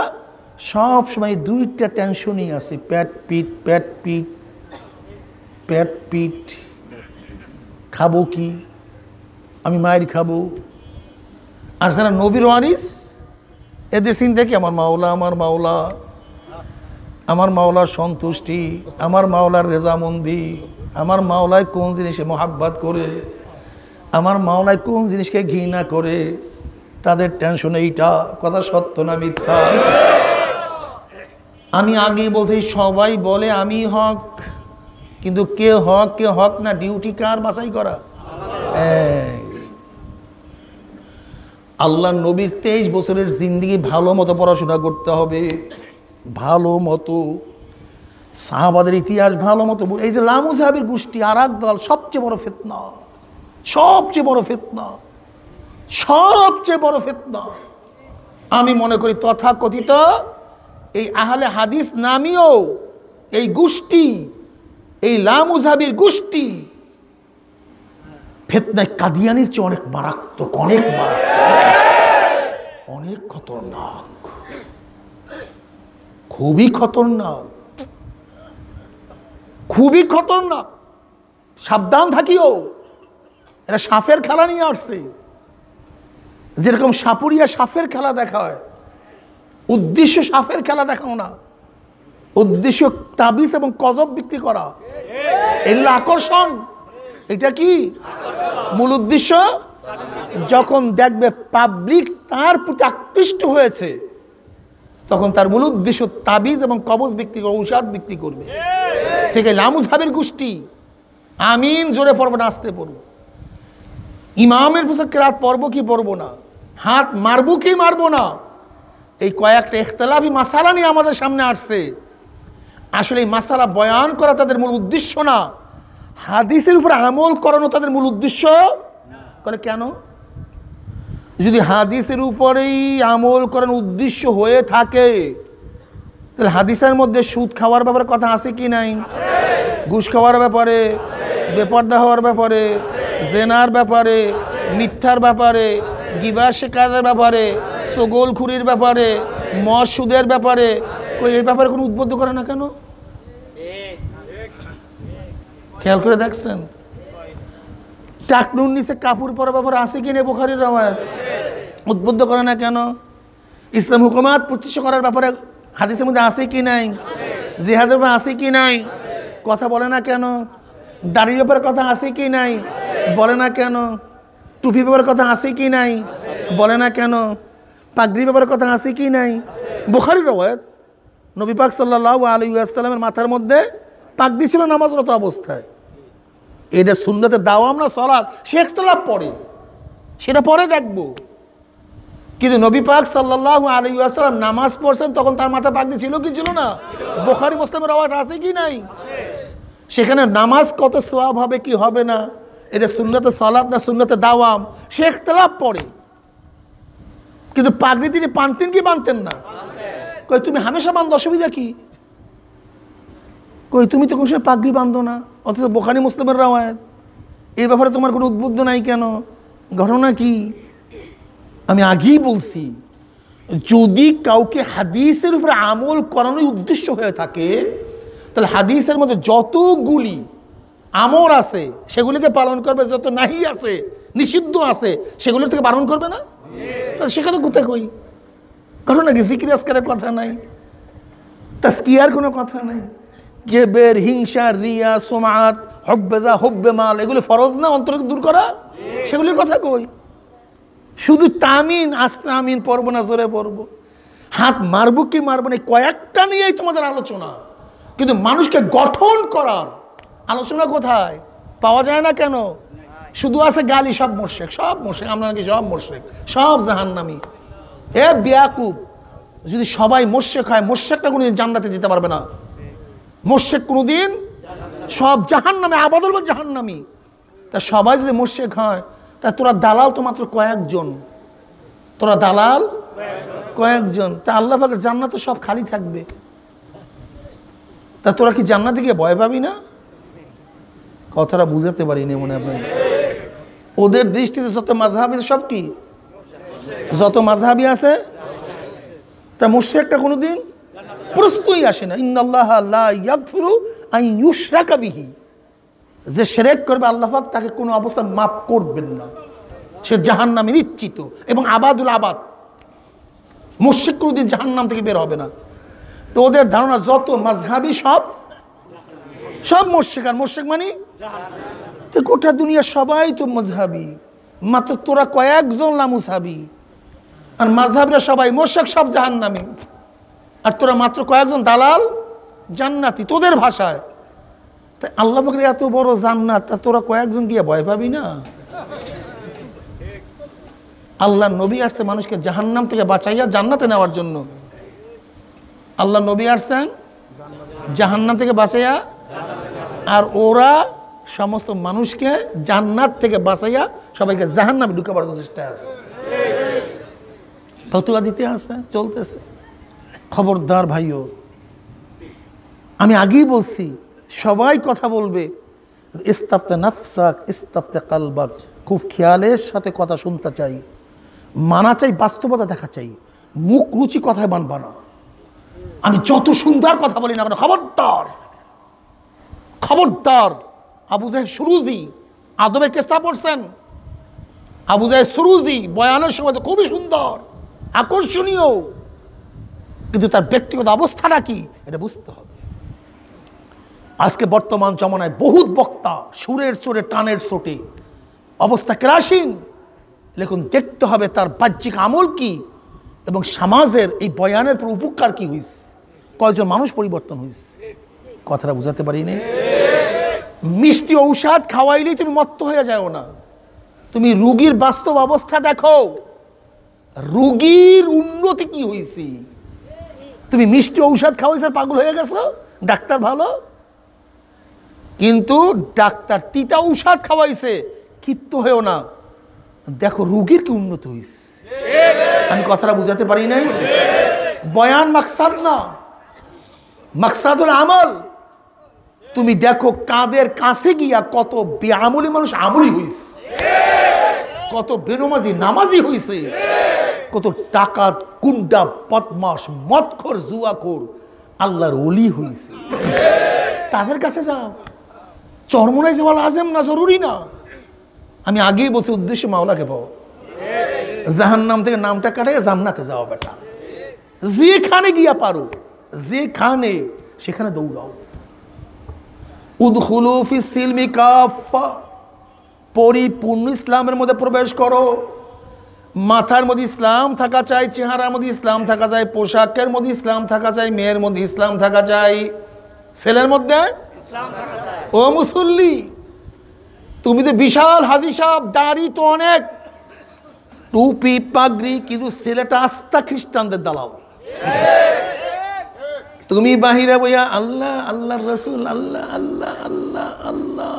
সব সময় দুইটা টেনশনই আছে, পেট পিঠ, পেট পিঠ, পেট পিঠ। খাবো কি, আমি মায়ের খাবো। আর যারা নবীর ওয়ারিস, এদের চিন্তা কি, আমার মাওলা, আমার মাওলা, আমার মাওলার সন্তুষ্টি, আমার মাওলার রেজামন্দি, আমার মাওলায় কোন জিনিসে মহাব্বাত করে, আমার মাওলায় কোন জিনিসকে ঘৃণা করে, তাদের টেনশন এইটা। কথা সত্য না মিথ্যা? আমি আগে বলছি, সবাই বলে আমি হক, কিন্তু কে হক কে হক না, ডিউটি কার বাছাই করা। আল্লাহ নবীর তেইশ বছরের জিন্দিগি ভালো মতো পড়াশোনা করতে হবে, ভালো মতো সাহাবাদের ইতিহাস ভালো মতো। এই যে লামু সাহাবির গোষ্ঠী আর এক দল, সবচেয়ে বড় ফিতনা, সবচেয়ে বড় ফিতনা, সবচেয়ে বড় ফিতনা। আমি মনে করি তথাকথিত এই আহলে হাদিস নামীয় এই গোষ্ঠী, এই লামু সাহাবির গোষ্ঠী ফিতনায় কাদিয়ানির চেয়ে অনেক মারাত্মক, অনেক মারাত্মক, অনেক খতরনাক, খুবই খতরনাক, খুবই খতরনাক। সাবধান থাকিও, এরা সাপের খেলা নিয়ে আসছে। যেরকম সাপুরিয়া সাপের খেলা দেখায়, উদ্দেশ্য সাপের খেলা দেখাও না, উদ্দেশ্য তাবিজ এবং কজব বিক্রি করা। এগুলো আকর্ষণ, এটা কি মূল উদ্দেশ্য? যখন দেখবে পাবলিক তার প্রতি আকৃষ্ট হয়েছে, তখন তার মূল উদ্দেশ্য তাবিজ এবং কবজ বিক্রি করবে, ঔষধ বিক্রি করবে। ঠিক আছে, লামু সাহাবের গোষ্ঠী। আমিন জোরে পড়বো না, আসতে পড়বো। ইমামের পোশাক কেরাত পরবো কি পরবো না, হাত মারবো কি মারবো না, এই কয়েকটা ইখতলাফি মাসালা নিয়ে আমাদের সামনে আসছে। আসলে এই মাসালা বয়ান করা তাদের মূল উদ্দেশ্য না, হাদিসের উপর আমল করানো তাদের মূল উদ্দেশ্য। বলে কেন? যদি হাদিসের উপরেই আমল করানো উদ্দেশ্য হয়ে থাকে, তাহলে হাদিসের মধ্যে সুদ খাওয়ার ব্যাপারে কথা আছে কি নাই, ঘুষ খাওয়ার ব্যাপারে, বেপর্দা হওয়ার ব্যাপারে, জেনার ব্যাপারে, মিথ্যার ব্যাপারে, গিবা শিকারের ব্যাপারে, চগলখুরির ব্যাপারে, মদ সুদের ব্যাপারে, ওই এই ব্যাপারে কোনো উদ্বুদ্ধ করে না কেন? খেয়াল করে দেখছেন, टाकनुर नीचे कपड़ परा बेपार आछे कि ना बुखारीर रवायत उद्बुद्ध करे ना केन इस्लाम हुकुमत प्रतिष्ठा करार बेपारे हादिसेर मध्ये आछे कि नाई जिहादेर ब्यापारे आछे कि नाई कथा बोले ना केन दाड़िर ब्यापारे कथा आछे कि नाई बोले ना केन टुपি ব্যাপারে कथा आछे कि नाई बोले ना केन पागड़ी ব্যাপারে कथा आछे कि नाई बुखारीर रवायत नबी पाक सल्लल्लाहु आलैहि वासाल्लामेर माथार मध्ये पागड़ी छिलो नामाजरत अवस्थाय एटा सुन्नतेर दावा आमरा सलात शेखतलाप पड़े सेटा परे देखबो किन्तु नबी पाक सल्लल्लाहु आलैहि वासाल्लाम नामाज पढ़छेन तखन तार माथाय पागड़ी छिलो कि छिलो ना बुखारी मुस्लिमेर रवायत आछे कि नाई सेखाने नामाज कत सवाब हबे कि हबे ना एटा सुन्नतेर सलात ना सुन्नतेर दावाम शेखतलाप पड़े किन्तु पागड़ी तिनि बांधतेन कि बांधतेन ना कई तुम हमेशा बांध असुविधा कि कई तुम तो कौन समय पागड़ी बांधो ना अथच बुखारी मुस्लिम रवायत ये बेपारे तुम्हार को उद्बुद्ध नहीं केन घटना कि आमी आगेई बोलছি যদি কাউকে হাদিসের উপর আমল করানোর উদ্দেশ্য হয়ে থাকে তাহলে হাদিসের মধ্যে যতগুলি আমর আছে সেগুলিকে পালন করবে যত নাহি আছে নিষিদ্ধ আছে সেগুলো থেকে বারণ করবে না ঠিক সেটা তো কথা কই ঘটনা কি জিকির আজকারের কথা নাই তাসকিয়ার কোনো কথা নাই गेबर हिंसा रिया सुमात हब्बेजा हब्बे माल एगुलो फरज ना अंतर दूर करा सेगुलिर कथा कई शुधु तामीन आस्ते आमीन पड़ब ना जोरे पड़ब हाथ मारब कि मारब ना कयेकटा नियेई तोमादेर आलोचना किन्तु मानुषके गठन करार आलोचना कोथाय पावा जाय ना केन शुधु आछे गाली सब मुर्शिक सब मुर्शिक आमरा नाकि सब मुर्शिक सब जहान्नामी ए बेयाकूब जोदि सबाई मुर्शिक हय मुर्शिकटा कोनोदिन जान्नाते जेते पारबे ना मुर्शिक को दिन सब जहान्नामी आबादुल जहान्नामी ता सबाई जो मुर्शिक है ता तोरा दालाल तो मात्र कयेक जन तोरा दालाल कयेक जन ता आल्लाह पाकेर जान्नात तो सब खाली थाकबे ता तोरा कि जान्नाते गिये भय पाबि ना कथाटा बुझाते पारिनि मने आपनि ओদের दृष्टिते যত মাযহাবি सब कि যত মাযহাবি আছে তা মুর্শিকটা কোনোদিন প্রশ্নই আসে না ইন্নাল্লাহা লা ইয়াগফিরু আন ইউশরাকা বিহি যে শিরক করবে আল্লাহ পাক তাকে কোনো অবস্থা maaf করবেন না সে জাহান্নামে নিক্ষিত এবং আবাদুল আবাদ মুশরিক কোনদিন জাহান্নাম থেকে বের হবে না তো ওদের ধারণা যত মাযহাবি সব সব মুশরিক আর মুশরিক মানে জাহান্নাম তো গোটা দুনিয়া সবাই তো মাযহাবি মাত্র তোরা কয়েকজন না মুসাবি আর মাযহাবরা সবাই মুশরিক সব জাহান্নামী और तोरा मात्र कयेकजन दालाल जान्नाती तोदेर भाषाय आल्लाह पाकेर एत बड़ो जान्नात तोरा कयेकजन गिये भय पाबि ना आल्लाह नबी आसछेन मानुषके जहन्नाम थेके बाँचाइया जान्नाते नेওয়ার जन्य आल्लाह नबी आसछेन जहन्नाम थेके बाँचाइया और ओरा समस्त मानुषके जान्नात थेके बाँचाइया सबाइके जहन्नामे ढुकाবার চেষ্টা আছে ফতোয়া দিতে আছে চলতেছে खबरदार भाइयों आमी आगेई बोलছি सबाई कथा बोलबे इस्ताफ्ते नफसाक इस्ताफ्ते कलबाक खूब ख्यालेर साथे कथा सुनते चाई माना चाई वास्तवता देखा चाई मुख रुचि कथाय बानबा ना आमी जत सुंदर कथा बोली ना केन खबरदार खबरदार আবু জাহেল সুরুজি আদবের কেসটা পড়ছেন আবু জাহেল সুরুজি বয়ানের সময় তো খুবই সুন্দর আকর্ষণীয় किन्तु तार व्यक्तिगत अवस्थाटा कि एटा बुझते हबे आज के बर्तमान जमानाय बहुत वक्ता सुरेर चोरे टानेर चोटे अवस्था क्रासिंग लेकिन देखते हबे तार बाह्यिक आमल कि एबं समाजेर एई बयानेर पर उपकार कि हइछे कयजन मानुष परिवर्तन हइछे कथाटा बुझाते पारि ना मिष्टि औषध खावाइलेई तुमि मत्त हये जाओ ना तुमि रोगीर वास्तव अवस्था देखो रोगीर उन्नति कि हइछे तुम मिष्टि औषध खाओ सर पागल हो गेसो डाक्टर भालो किन्तु डाक्टर तीता औषध खावाइछे कित्त हयो ना देखो रोगीर कि उन्नति हइछे आमि कथाटा बुझाते पारि नाई बयान मकसद ना मकसदुल आमल तुम देखो कादेर काछे गिया कत बेआमली मानुष आमली हइछे कत बेनमाजी नामाजी हइछे कत डाकात गुंडा बदमाश मदखोर जुआखोर आल्लाहर ओली हइছে ताদের কাছে যাও চরমনায় যাওয়া লাজেম না জরুরি না আমি আগেই বলছি উদ্দেশ্য মাওলাকে পাবো। জাহান্নাম থেকে নামটা কাটায় জান্নাতে যাও বেটা, যেখানে গিয়া পারো, যেখানে সেখানে দৌড়াও। উদখুলু ফিস সিলমি কাফা, পরিপূর্ণ ইসলামের মধ্যে প্রবেশ করো। মাথার মধ্যে ইসলাম থাকা চাই, চেহারার মধ্যে ইসলাম থাকা চাই, পোশাকের মধ্যে ইসলাম থাকা চাই, মেয়ের মধ্যে ইসলাম থাকা চাই, ছেলের মধ্যে ইসলাম থাকা চাই। ও মুসল্লি, তুমি তো বিশাল হাজি সাহেব, দাড়ি তো অনেক, টুপি পাগড়ি, কিন্তু ছেলেটা আস্তা খ্রিস্টানদের দালাল। তুমি বাহিরে বইয়া আল্লাহ আল্লাহ রসুল আল্লাহ আল্লাহ আল্লাহ আল্লাহ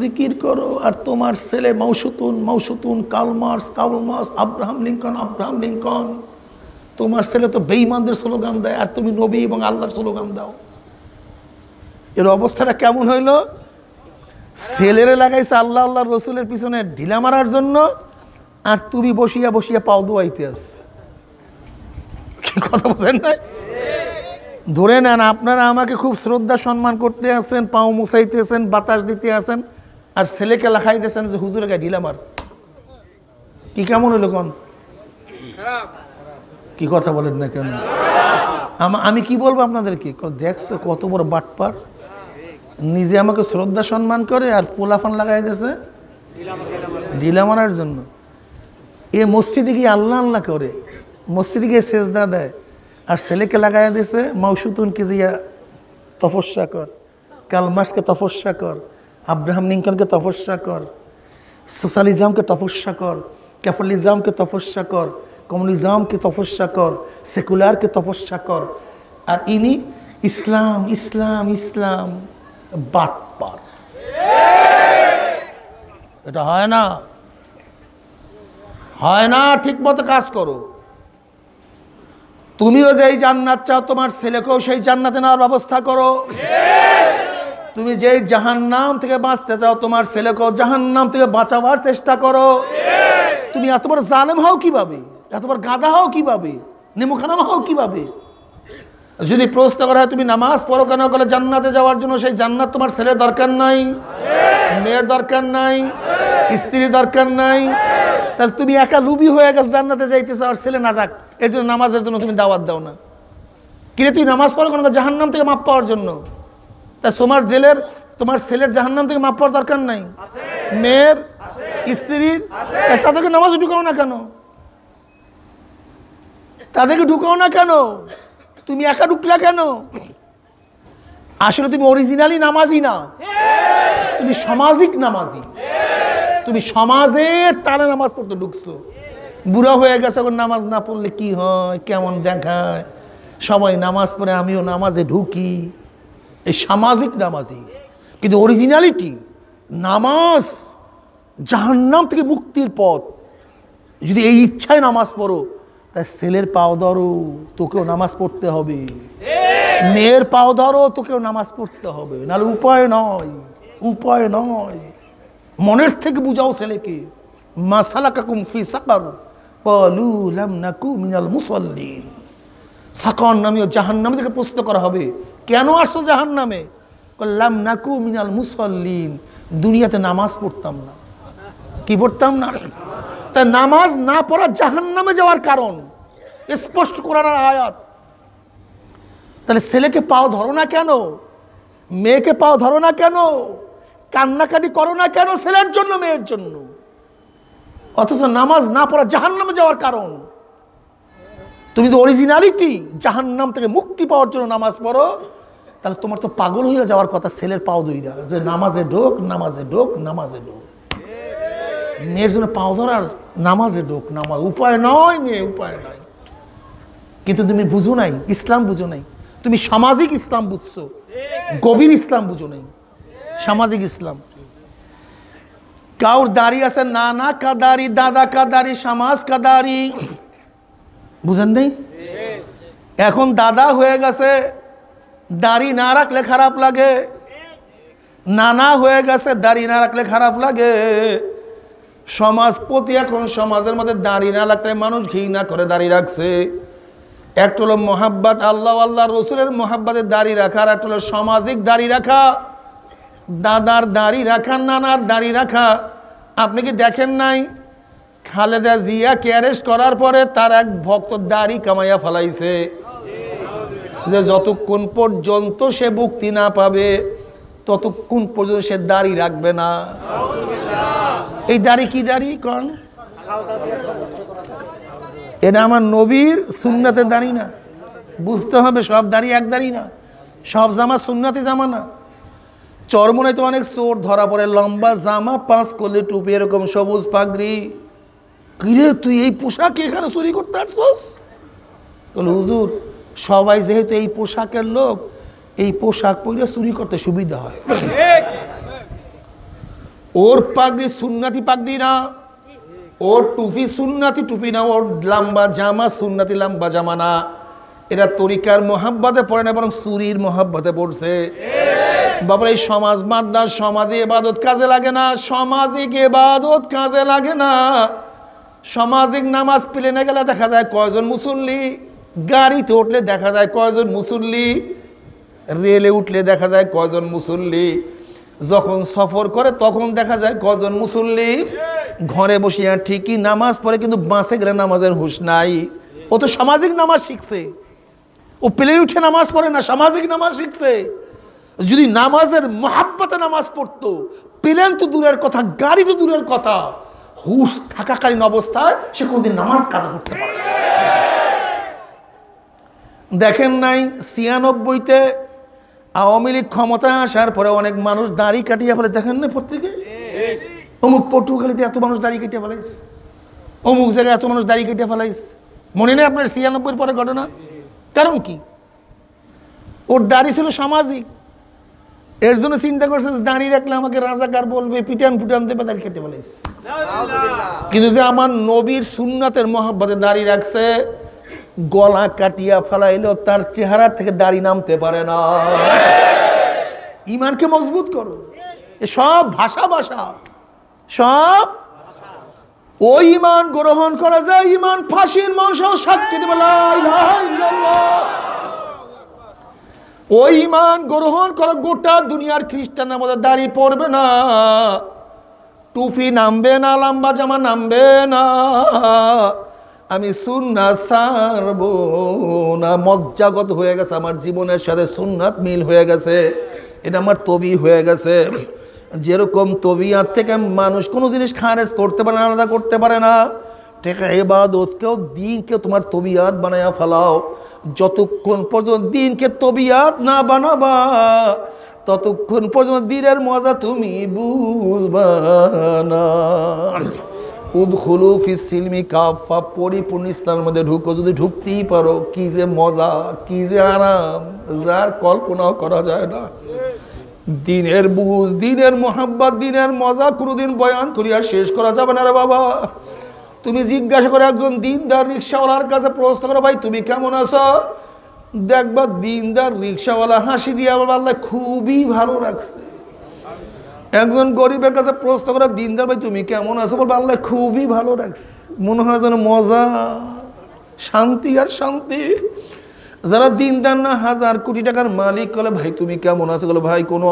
জিকির করো, আর তোমার ছেলে মৌসুতুন মৌসুতুন, Karl Marx Karl Marx, Abraham Lincoln Abraham Lincoln. তোমার ছেলে তো বেঈমানদের স্লোগান দেয়, আর তুমি নবী এবং আল্লাহর স্লোগান দাও। এর অবস্থাটা কেমন হইল? ছেলেরে লাগাইছে আল্লাহ আল্লাহ রসুলের পিছনে ঢিলা মারার জন্য, আর তুমি বসিয়া বসিয়া পাও দোয়াইতে আস। কথা বোঝেন নাই? ধরে নেন আপনারা আমাকে খুব শ্রদ্ধা সম্মান করতে আসেন, পাও মুছাইতেছেন, বাতাস দিতে আসেন, আর ছেলেকে লাখাইতেছেন যে হুজুরে গায়ে ঢিলা মার। কি কেমন হইল কন? কি কথা বলেন না কেন? আমি কি বলবো আপনাদেরকে? দেখছো কত বড় বাটপার, নিজে আমাকে শ্রদ্ধা সম্মান করে আর পোলাফান লাগাইতেছে ঢিলা মারার জন্য। এ মসজিদে গিয়ে আল্লাহ আল্লাহ করে, মসজিদে গিয়ে সেজদা দেয়, আর ছেলেকে লাগাইয়া দিয়েছে মৌসুতুনকে জিয়া তপস্যা কর, কার্ল মার্কসকে তপস্যা কর, আব্রাহাম লিঙ্কনকে তপস্যা কর, সোশ্যালিজমকে তপস্যা কর, ক্যাপিটালিজমকে তপস্যা কর, কমিউনিজমকে তপস্যা কর, সেকুলারকে তপস্যা কর, আর ইনি ইসলাম ইসলাম ইসলাম। বাটপার, এটা হয় না, হয় না। ঠিক মতো কাজ করো, তুমিও যেই জান্নাত চাও তোমার ছেলেকেও সেই জান্নাতে নেওয়ার ব্যবস্থা করো। তুমি যেই জাহান্নাম থেকে বাঁচতে চাও তোমার ছেলেকেও জাহান্নাম থেকে বাঁচাবার চেষ্টা করো। তুমি এতবার জালেম হও কিভাবে? এতবার গাধা হও কিভাবে? নেমুখানাম হও কিভাবে? যদি প্রশ্ন করা হয় তুমি নামাজ পড়ো কেন, বলে জান্নাতে যাওয়ার জন্য। সেই জান্নাত তোমার ছেলের দরকার নাই, মেয়ের দরকার নাই, স্ত্রীর দরকার নাই। তাহলে তুমি একা লুবি হয়ে গেছ জান্নাতে যাইতে চাও, আর ছেলে না যাক এর জন্য নামাজের জন্য তুমি দাওয়াত দাও না। কিরে তুই নামাজ পড়ো কোনো জাহান্নাম থেকে মাপ পাওয়ার জন্য? তা তোমার জেলের তোমার ছেলের জাহান্নাম থেকে মাপ পাওয়ার দরকার নাই, মেয়ের স্ত্রীর, তাদেরকে নামাজে ঢুকাও না কেন? তাদেরকে ঢুকাও না কেন? তুমি একা ঢুকলা কেন? আসলে তুমি অরিজিনালি নামাজি না, তুমি সামাজিক নামাজি। তুমি সমাজের তালে নামাজ পড়তে ঢুকছো, বুড়া হয়ে গেছে, এখন নামাজ না পড়লে কি হয়, কেমন দেখায়, সবাই নামাজ পড়ে আমিও নামাজে ঢুকি, এই সামাজিক নামাজি। কিন্তু অরিজিনালিটি নামাজ জাহান্নাম থেকে মুক্তির পথ। যদি এই ইচ্ছায় নামাজ পড়ো, তাই ছেলের পাও ধরো, তোকেও নামাজ পড়তে হবে, মেয়ের পাও ধরো, তোকেও নামাজ পড়তে হবে, নাহলে উপায় নয়, উপায় নয়। মনের থেকে বুঝাও ছেলেকে, মাসালাকাকুম ফি সাকার ক্বালু লাম নাকু মিনাল মুসাল্লিন। সাকার নামীয় জাহান্নাম থেকে প্রশ্ন করা হবে, কেন আসছো জাহান্নামে? লাম নাকু মিনাল মুসাল্লিন, দুনিয়াতে নামাজ পড়তাম না। কি পড়তাম না? তা নামাজ না পড়া জাহান্নামে যাওয়ার কারণ স্পষ্ট কোরআনের আয়াত। তাহলে ছেলেকে পাও ধরো না কেন, মেয়েকে পাও ধরো না কেন, কান্নাকাটি করো না কেন ছেলের জন্য, মেয়ের জন্য? অথচ নামাজ না পড়া জাহান্নামে যাওয়ার কারণ। তুমি তো অরিজিনালিটি জাহান্নাম থেকে মুক্তি পাওয়ার জন্য নামাজ পড়ো, তাহলে তোমার তো পাগল হয়ে যাওয়ার কথা ছেলের পাও ধইরা, যে নামাজে ঢোক নামাজে ঢোক নামাজে ঢোক। মেয়ের জন্য পাও ধরার, নামাজে ঢোক নামাজ, উপায় নয় মেয়ে, উপায় নয়। কিন্তু তুমি বুঝো নাই, ইসলাম বুঝো নাই, তুমি সামাজিক ইসলাম বুঝছো, গভীর ইসলাম বুঝো নাই, সামাজিক ইসলাম। কাউর দাড়ি আছে, নানা কা দাড়ি, দাদা কা দাড়ি, সমাজ কা দাড়ি, বুঝেন নাই? এখন দাদা হয়ে গেছে, দাড়ি না রাখলে খারাপ লাগে, নানা হয়ে গেছে, দাড়ি না রাখলে খারাপ লাগে, সমাজপতি এখন সমাজের মধ্যে দাড়ি না রাখলে মানুষ ঘৃণা করে দাড়ি রাখছে। একটা হলো মোহাব্বত আল্লাহ আল্লাহ রসুলের মোহাব্বতের দাড়ি রাখা, আর একটা হলো সামাজিক দাড়ি রাখা, দাদার দাড়ি রাখা, নানার দাড়ি রাখা, আপনি কি দেখেন নাই খালেদা জিয়াকে অ্যারেস্ট করার পরে তার এক ভক্ত দাড়ি কামাইয়া ফলাইছে, যে যতক্ষণ পর্যন্ত সে মুক্তি না পাবে ততক্ষণ পর্যন্ত সে দাড়ি রাখবে না। এই দাড়ি কি দাড়ি কোন? এটা আমার নবীর সুন্নাতের দাড়ি না, বুঝতে হবে। সব দাড়ি এক দাড়ি না, সব জামা সুন্নাতি জামা না। চরমোনাই তো অনেক চোর ধরা পড়ে, লম্বা জামা, পাঁচ কোলে টুপি, এরকম সবুজ পাগড়ি। কিরে তুই এই পোশাকে এখানে চুরি করতে আসছস? বলে হুজুর সবাই যেহেতু এই পোশাকের লোক, এই পোশাক পরে চুরি করতে সুবিধা হয়। ওর পাগড়ি সুন্নাতি পাগড়ি না, ওর টুপি সুন্নাতি টুপি না, ওর লম্বা জামা সুন্নাতি লম্বা জামা না। এরা তরিকার মোহাব্বতে পড়ে না, বরং চুরির মোহাব্বতে পড়ছে। বাবার এই সমাজ মাদ্রাস, সমাজে ইবাদত কাজে লাগে না, সামাজিক ইবাদত কাজে লাগে না। সামাজিক নামাজ প্লেনে গেলে দেখা যায় কয়জন মুসল্লি, গাড়িতে উঠলে দেখা যায় কয়জন মুসল্লি, রেলে উঠলে দেখা যায় কয়জন মুসল্লি, যখন সফর করে তখন দেখা যায় কয়জন মুসল্লি, ঘরে বসিয়া ঠিকই নামাজ পড়ে কিন্তু বাঁচে গেলে নামাজের হুঁশ নাই। ও তো সামাজিক নামাজ শিখছে, ও প্লেনে উঠে নামাজ পড়ে না, সামাজিক নামাজ শিখছে। যদি নামাজের মহাব্বতে নামাজ পড়তো, প্লেন তো দূরের কথা, গাড়ি তো দূরের কথা, হুশ থাকাকালীন অবস্থায় সে কোনদিন নামাজ কাজা করতে পারে। দেখেন নাই ছিয়ানব্বইতে আওয়ামী লীগ ক্ষমতায় আসার পরে অনেক মানুষ দাড়ি কাটিয়ে ফেলে, দেখেন না পত্রিকায়? অমুক পটুয়াখালীতে এত মানুষ দাড়ি কেটে ফেলাইস, অমুক জায়গায় এত মানুষ দাড়ি কেটে ফেলাইস। মনে নেই আপনার ছিয়ানব্বইয়ের পরে ঘটনা? কারণ কি? ওর দাড়ি ছিল সামাজিক, এর জন্য চিন্তা করছে দাঁড়িয়ে রাখলে আমাকে রাজাকার বলবে, পিটান ফুটান দেবে, দাঁড়িয়ে খেতে বলে। কিন্তু যে আমার নবীর সুন্নাতের মহব্বতে দাঁড়িয়ে রাখছে, গলা কাটিয়া ফেলাইলেও তার চেহারা থেকে দাড়ি নামতে পারে না। ইমানকে মজবুত করো। এ সব ভাষা ভাষা, সব ওই ইমান গ্রহণ করা যায়, ইমান ফাঁসির মাংস সাক্ষী দেবে। ওই ইমান গ্রহণ করো, গোটা দুনিয়ার খ্রিস্টানের মধ্যে দাড়ি পড়বে না, টুপি নামবে না, লম্বা জামা নামবে না, আমি সুন্নাত সারব না। মজ্জাগত হয়ে গেছে, আমার জীবনের সাথে সুন্নাত মিল হয়ে গেছে, এটা আমার তবি হয়ে গেছে। যেরকম তবিয়ার থেকে মানুষ কোনো জিনিস খারেজ করতে পারে না, আলাদা করতে পারে না, ঠিক ইবাদতকেও দিনকেও তোমার তবিয়াত বানায়া ফেলাও। যতক্ষণ পর্যন্ত দিনকে তবিয়াত না বানাবা, ততক্ষণ পর্যন্ত দিনের মজা তুমি বুঝবা না। উদখুলু ফিস সিলমি কাফা, পরিপূর্ণ ইসলামের মধ্যে ঢুকো। যদি ঢুকতেই পারো, কি যে মজা, কি যে আরাম, যার কল্পনাও করা যায় না। দিনের বুঝ, দিনের মোহাব্বত, দিনের মজা কোনোদিন বয়ান করিয়া শেষ করা যাবে না রে বাবা। তুমি জিজ্ঞাসা করো একজন দিনদার রিক্সাওয়ালার কাছে, প্রশ্ন করো ভাই তুমি কেমন আছো, দেখবা দিনদার রিক্সাওয়ালা হাসি দিয়ে আল্লাহ খুবই ভালো রাখছে। একজন গরিবের কাছে প্রশ্ন করো দিনদার ভাই তুমি কেমন আছো, বলবো আল্লাহ খুবই ভালো রাখছে। মনে হয় যেন মজা, শান্তি আর শান্তি। যারা দিনদার না, হাজার কোটি টাকার মালিক, বলে ভাই তুমি কেমন আছো, বলো ভাই কোনো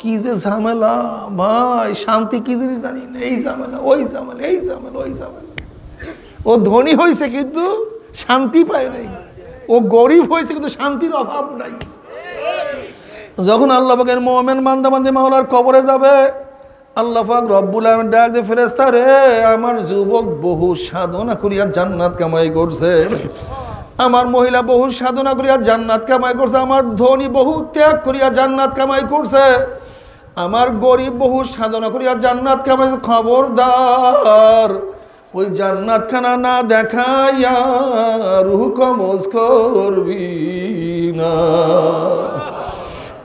কি যে ঝামেলা ভাই, শান্তি কি জিনিস জানি না, এই ঝামেলা ওই ঝামেলা, এই ঝামেলা ওই ঝামেলা। ও ধনী হয়েছে কিন্তু শান্তি পায় নাই, ও গরিব হয়েছে কিন্তু শান্তির অভাব নাই। যখন আল্লাহ পাকের মুমিন বান্দা বান্দী মাওলার কবরে যাবে, আল্লাহ পাক রব্বুল আলামিন ডাক দিয়ে, ফেরেশতা রে, আমার যুবক বহু সাধনা করিয়া জান্নাত কামাই করছে, আমার মহিলা বহু সাধনা করিয়া জান্নাত কামাই করছে, আমার ধনী বহু ত্যাগ করিয়া জান্নাত কামাই করছে, আমার গরিব বহু সাধনা করিয়া জান্নাত কামাই। খবরদার ওই জান্নাত খানা না দেখাইয়া রুহ কবজ করবি না।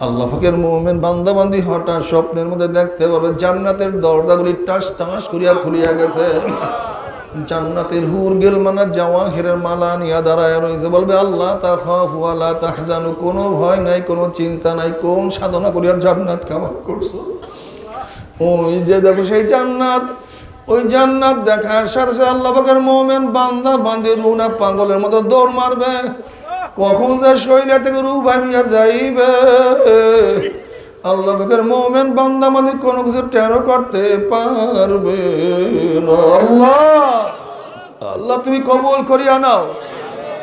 আল্লাহ পাকের মুমিন বান্দা বান্দী হঠাৎ স্বপ্নের মধ্যে দেখতে পাবে জান্নাতের দরজাগুলি টাস টাস করিয়া খুলিয়া গেছে। জান্নাতের হুর গেলমানা জাওয়াহিরের মালা নিয়া দাঁড়ায় রয়েছে, বলবে আল্লাহ তাখাফু আলা তাহজানু, কোনো ভয় নাই, কোনো চিন্তা নাই, কোন সাধনা করিয়া জান্নাত কামাল করছো। ওই যে দেখো সেই জান্নাত, ওই জান্নাত দেখার সাথে সাথে আল্লাহ পাকের মুমিন বান্দা বান্দী রুনা পাগলের মতো দৌড় মারবে, কখন যে শরীরের থেকে রূহ বেরিয়ে যাইবে আল্লাহ বকের মুমিন বান্দা মানে কোনো কিছু টেরো করতে পারবে না। আল্লাহ আল্লাহ তুমি কবুল করিয়া নাও।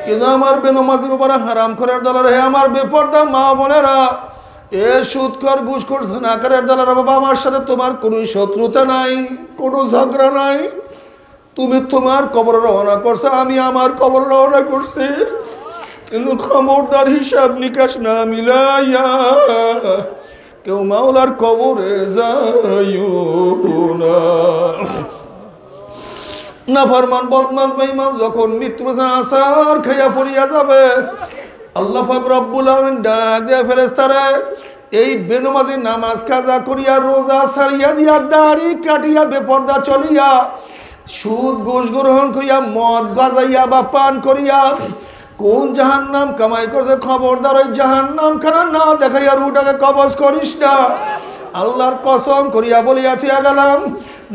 কিন্তু আমার বেনামাজি বাবারা, হারাম খোরের দলারা, হে আমার বেপরদা মা বোনেরা, এ সুদখোর ঘুষখোর জনাকারের দলারা, বাবা আমার সাথে তোমার কোনো শত্রুতা নাই, কোনো ঝগড়া নাই। তুমি তোমার কবর রওনা করছো, আমি আমার কবর রওনা করছি, কিন্তু খবরদার হিসাব নিকাশ না মিলাইয়া কেউ মাওলার কবরে যাইও না। নাফরমান বদনাম বেঈমান যখন মৃত্যুর আছার খাইয়া পড়িয়া যাবে, আল্লাহ পাক রব্বুল আলামিন ডাক দিয়া ফেরেশতারা, এই বেনামাজি নামাজ কাজা করিয়া রোজা ছাড়িয়া দিয়া দাড়ি কাটিয়া বেপর্দা চলিয়া সুদ ঘুষ গ্রহণ করিয়া মদ গাজাইয়া বা পান করিয়া কোন জাহান্নাম কামাই করছে, খবরদার ওই জাহান্নাম খানা না দেখাইয়া রুটাকে কবজ করিস না। আল্লাহর কসম করিয়া বলিয়া থিয়া গেলাম,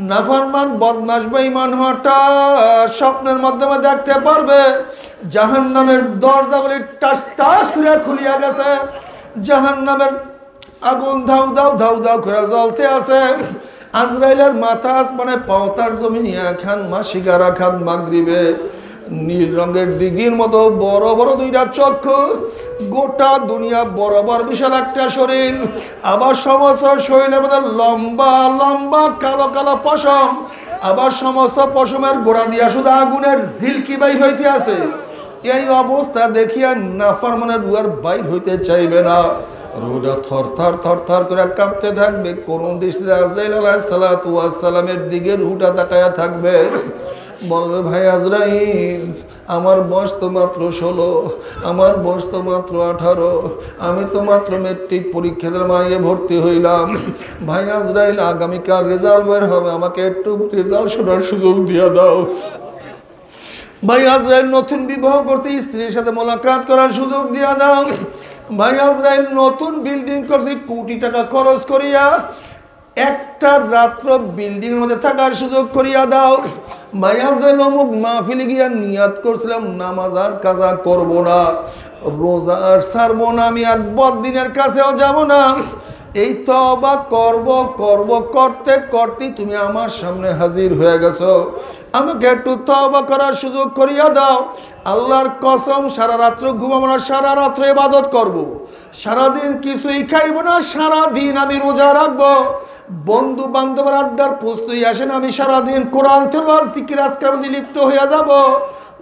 নাফরমান বদমাশ বেঈমান হঠাৎ স্বপ্নের মাধ্যমে দেখতে পারবে জাহান্নামের দরজাগুলি টাস টাস করিয়া খুলিয়া গেছে, জাহান্নামের আগুন ধাউ ধাউ ধাউ ধাউ করিয়া জ্বলতে আছে। আজরাইলের মাথা আসমানে, পাওতার জমিন খান মা শিকারা খান মাগরিবে, নীল রঙের দিঘির মতো বড় বড় দুইটা চক্ষু, গোটা দুনিয়া বরাবর বিশাল একটা শরীর, আবার সমস্ত শরীরের মধ্যে লম্বা লম্বা কালো কালো পশম, আবার সমস্ত পশমের গোড়া দিয়া শুধু আগুনের ঝিলকি বাইর হইতে আছে। এই অবস্থা দেখিয়া নাফরমানের রুয়ার বাইর হইতে চাইবে না, রুটা থর থর থর থর করে কাঁপতে থাকবে, কোন দৃষ্টিতে আজরাইল আলাইহিস সালাতু ওয়াস সালামের দিকে রুটা তাকায়া থাকবে, বলবে, ভাই আজরাইল, আমার বয়স তো মাত্র ষোলো, আমার বয়স তো মাত্র আঠারো, আমি তো মাত্র মেট্রিক পরীক্ষার মাইয়ে ভর্তি হইলাম, ভাই আজরাইল আগামীকাল রেজাল্ট বের হবে, আমাকে একটু রেজাল্ট শোনার সুযোগ দিয়ে দাও, ভাই আজরাইল নতুন বিবাহ করছি, স্ত্রীর সাথে মোলাকাত করার সুযোগ দিয়ে দাও, ভাই আজরাইল নতুন বিল্ডিং করছি, কোটি টাকা খরচ করিয়া একটা রাত্র বিল্ডিং এর মধ্যে থাকার সুযোগ করিয়া দাও, ভাই আজরাইল অমুক মাহফিলে গিয়া নিয়াত করছিলাম নামাজ আর কাজা করব না, রোজা আর ছাড়ব না, আমি আর বদদিনের কাছেও যাব না, এই তওবা করব করব করতে করতে তুমি আমার সামনে হাজির হয়ে গেছো, আমাকে একটু তওবা করার সুযোগ করিয়া দাও। আল্লাহর কসম সারা রাত্র ঘুমাবো না, সারা রাত্র ইবাদত করব, সারাদিন কিছুই খাইব না, সারাদিন আমি রোজা রাখবো, বন্ধু বান্ধবের আড্ডার প্রস্তুতি আসেন, আমি সারাদিন কোরআন তেলাওয়াত জিকির আজকার লিপ্ত হইয়া যাব,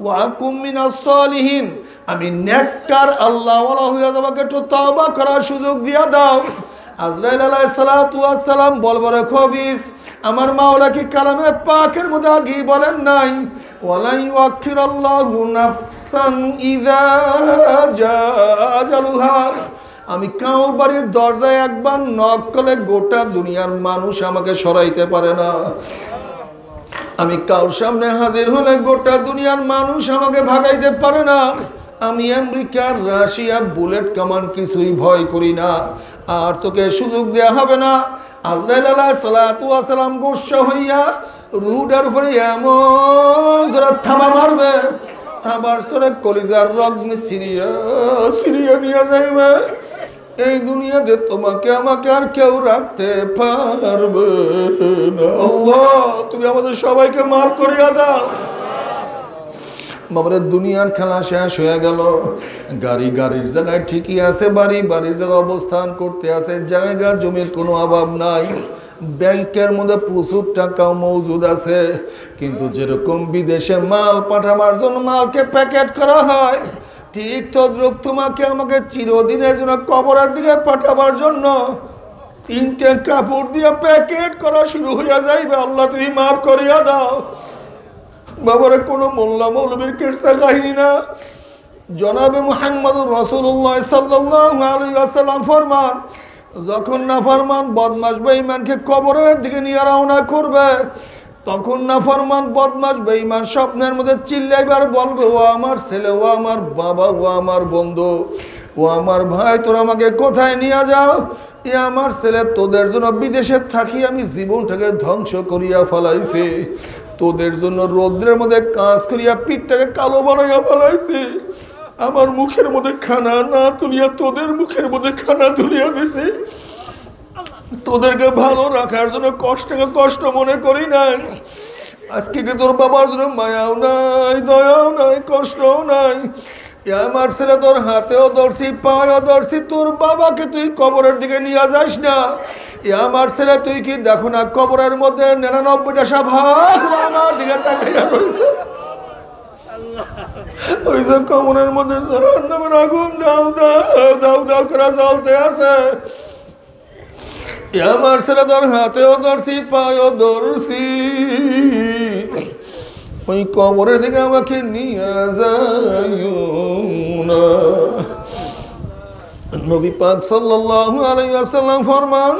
ওয়াকুম মিনাস সলিহিন, আমি নেককার আল্লাহওয়ালা হইয়া যাব, একটু তওবা করার সুযোগ দিয়া দাও। আজরাইল আলাইহিস সালাতু ওয়াস সালাম বলবর খবিস, আমার মাওলা কি কালামে পাকের মধ্যে আগি বলেন নাই, ওয়ালা ইউআখিরাল্লাহু নাফসান ইযা জা আজালুহা, আমি কাউর বাড়ির দরজায় একবার নক করলে গোটা দুনিয়ার মানুষ আমাকে সরাইতে পারে না, আমি কাউর সামনে হাজির হলে গোটা দুনিয়ার মানুষ আমাকে ভাগাইতে পারে না, আমি আমেরিকার রাশিয়া বুলেট কামান কিছুই ভয় করি না, আর তোকে সুযোগ দেওয়া হবে না। আজরাইল আলাইহিস সালাতু ওয়াস সালাম গুসা হইয়া রুডার উপরে এমন জোরে থাবা মারবে, থাবার সরে কলিজার রগ্ন সিরিয়া সিরিয়া নিয়ে যাইবে, এই দুনিয়াতে তোমাকে আমাকে আর কেউ রাখতে পারবে না। আল্লাহ তুমি আমাদের সবাইকে মাফ করিয়া দাও। বাবারে, দুনিয়ার খেলা শেষ হয়ে গেল, গাড়ি গাড়ির জায়গায় ঠিকই আছে, বাড়ি বাড়ির জায়গায় অবস্থান করতে আছে, জায়গা জমির কোনো অভাব নাই, ব্যাংকের মধ্যে প্রচুর টাকাও মজুদ আছে, কিন্তু যেরকম বিদেশে মাল পাঠাবার জন্য মালকে প্যাকেট করা হয়, ঠিক তদ্রূপ তোমাকে আমাকে চিরদিনের জন্য কবরের দিকে পাঠাবার জন্য তিনটে কাপড় দিয়ে প্যাকেট করা শুরু হইয়া যাইবে। আল্লাহ তুমি মাফ করিয়া দাও। বাবারে, কোনো মোল্লা মৌলবীর কিসসা কাহিনী না, জনাবে মুহাম্মদুর রাসূলুল্লাহ সাল্লাল্লাহু আলাইহি ওয়াসাল্লাম ফরমান, যখন নাফরমান বদমাশ বেঈমানকে কবরের দিকে নিয়ে রওনা করবে, তখন নাফরমান বদমাশ বেঈমান স্বপ্নের মধ্যে চিল্লাইবার বলবে, ও আমার ছেলে, ও আমার বাবা, ও আমার বন্ধু, ও আমার ভাই, তোরা আমাকে কোথায় নিয়ে যাও, এ আমার ছেলে, তোদের জন্য বিদেশে থাকি আমি জীবনটাকে ধ্বংস করিয়া ফেলাইছি, তোদের জন্য রৌদ্রের মধ্যে কাজ করিয়া পিঠটাকে কালো বানাইয়া ফেলাইছি, আমার মুখের মধ্যে খানা না তুলিয়া তোদের মুখের মধ্যে খানা তুলিয়া দিছি, তোদেরকে ভালো রাখার জন্য কষ্টকে কষ্ট মনে করি নাই। আজকে কি তোর বাবার জন্য মায়াও নাই, দয়াও নাই, কষ্টও নাই। আমার ছেলে তোর হাতেও ধরছি, পায়েও ধরছি, তোর বাবাকে তুই কবরের দিকে নিয়ে যাস না। এ আমার ছেলে তুই কি দেখো না কবরের মধ্যে নিরানব্বইটা সাপ আমার দিকে তাকাইয়া রয়েছে। ওই যে কবরের মধ্যে জাহান্নামের আগুন দাও দাও দাও দাও করে জ্বলতে আছে। আমার ছেলে তোর হাতেও ধরছি, পায়েও ধরছি, ওই কবরের দিকে আমাকে নিয়ে যাইও না। নবী পাক সাল্লাল্লাহু আলাইহি ওয়াসাল্লাম ফরমান,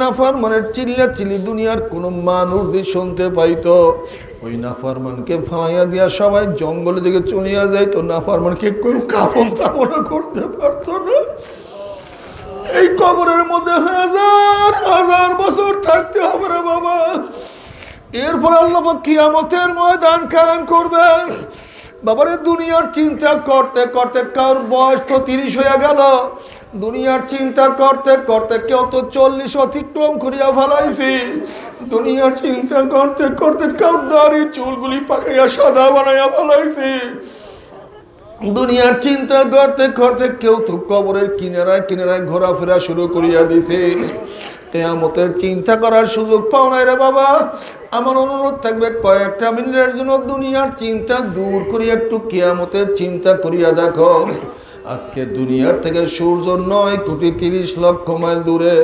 নাফরমানের চিল্লা চিল্লি দুনিয়ার কোনো মানুষ দিয়ে শুনতে পাইত। ওই নাফরমানকে ফাঁয়া দিয়া সবাই জঙ্গলের দিকে চলিয়া যাইতো। নাফরমানকে কেউ কাপন তাপনা করতে পারত না। এই কবরের মধ্যে হাজার হাজার বছর থাকতে হবে রে বাবা। এরপর আল্লাহ কিয়ামতের ময়দান কায়েম করবেন। বাবার দুনিয়ার চিন্তা করতে করতে কার বয়স তো তিরিশ হয়ে গেল। দুনিয়ার চিন্তা করতে করতে কেউ তো চল্লিশ অতিক্রম করিয়া ফেলাইছি। দুনিয়ার চিন্তা করতে করতে কার দাড়ি চুলগুলি পাকাইয়া সাদা বানাইয়া ফেলাইছি। দুনিয়ার চিন্তা করতে করতে কেউ তো কবরের কিনারায় কিনারায় ঘোরাফেরা শুরু করিয়া দিছে। কিয়ামতের চিন্তা করার সুযোগ পাও নাই রে বাবা। আমার অনুরোধ থাকবে কয়েকটা মিনিটের জন্য দুনিয়ার চিন্তা দূর করিয়া একটু কিয়ামতের চিন্তা করিয়া দেখো। আজকে দুনিয়ার থেকে সূর্য নয় কোটি তিরিশ লক্ষ মাইল দূরে।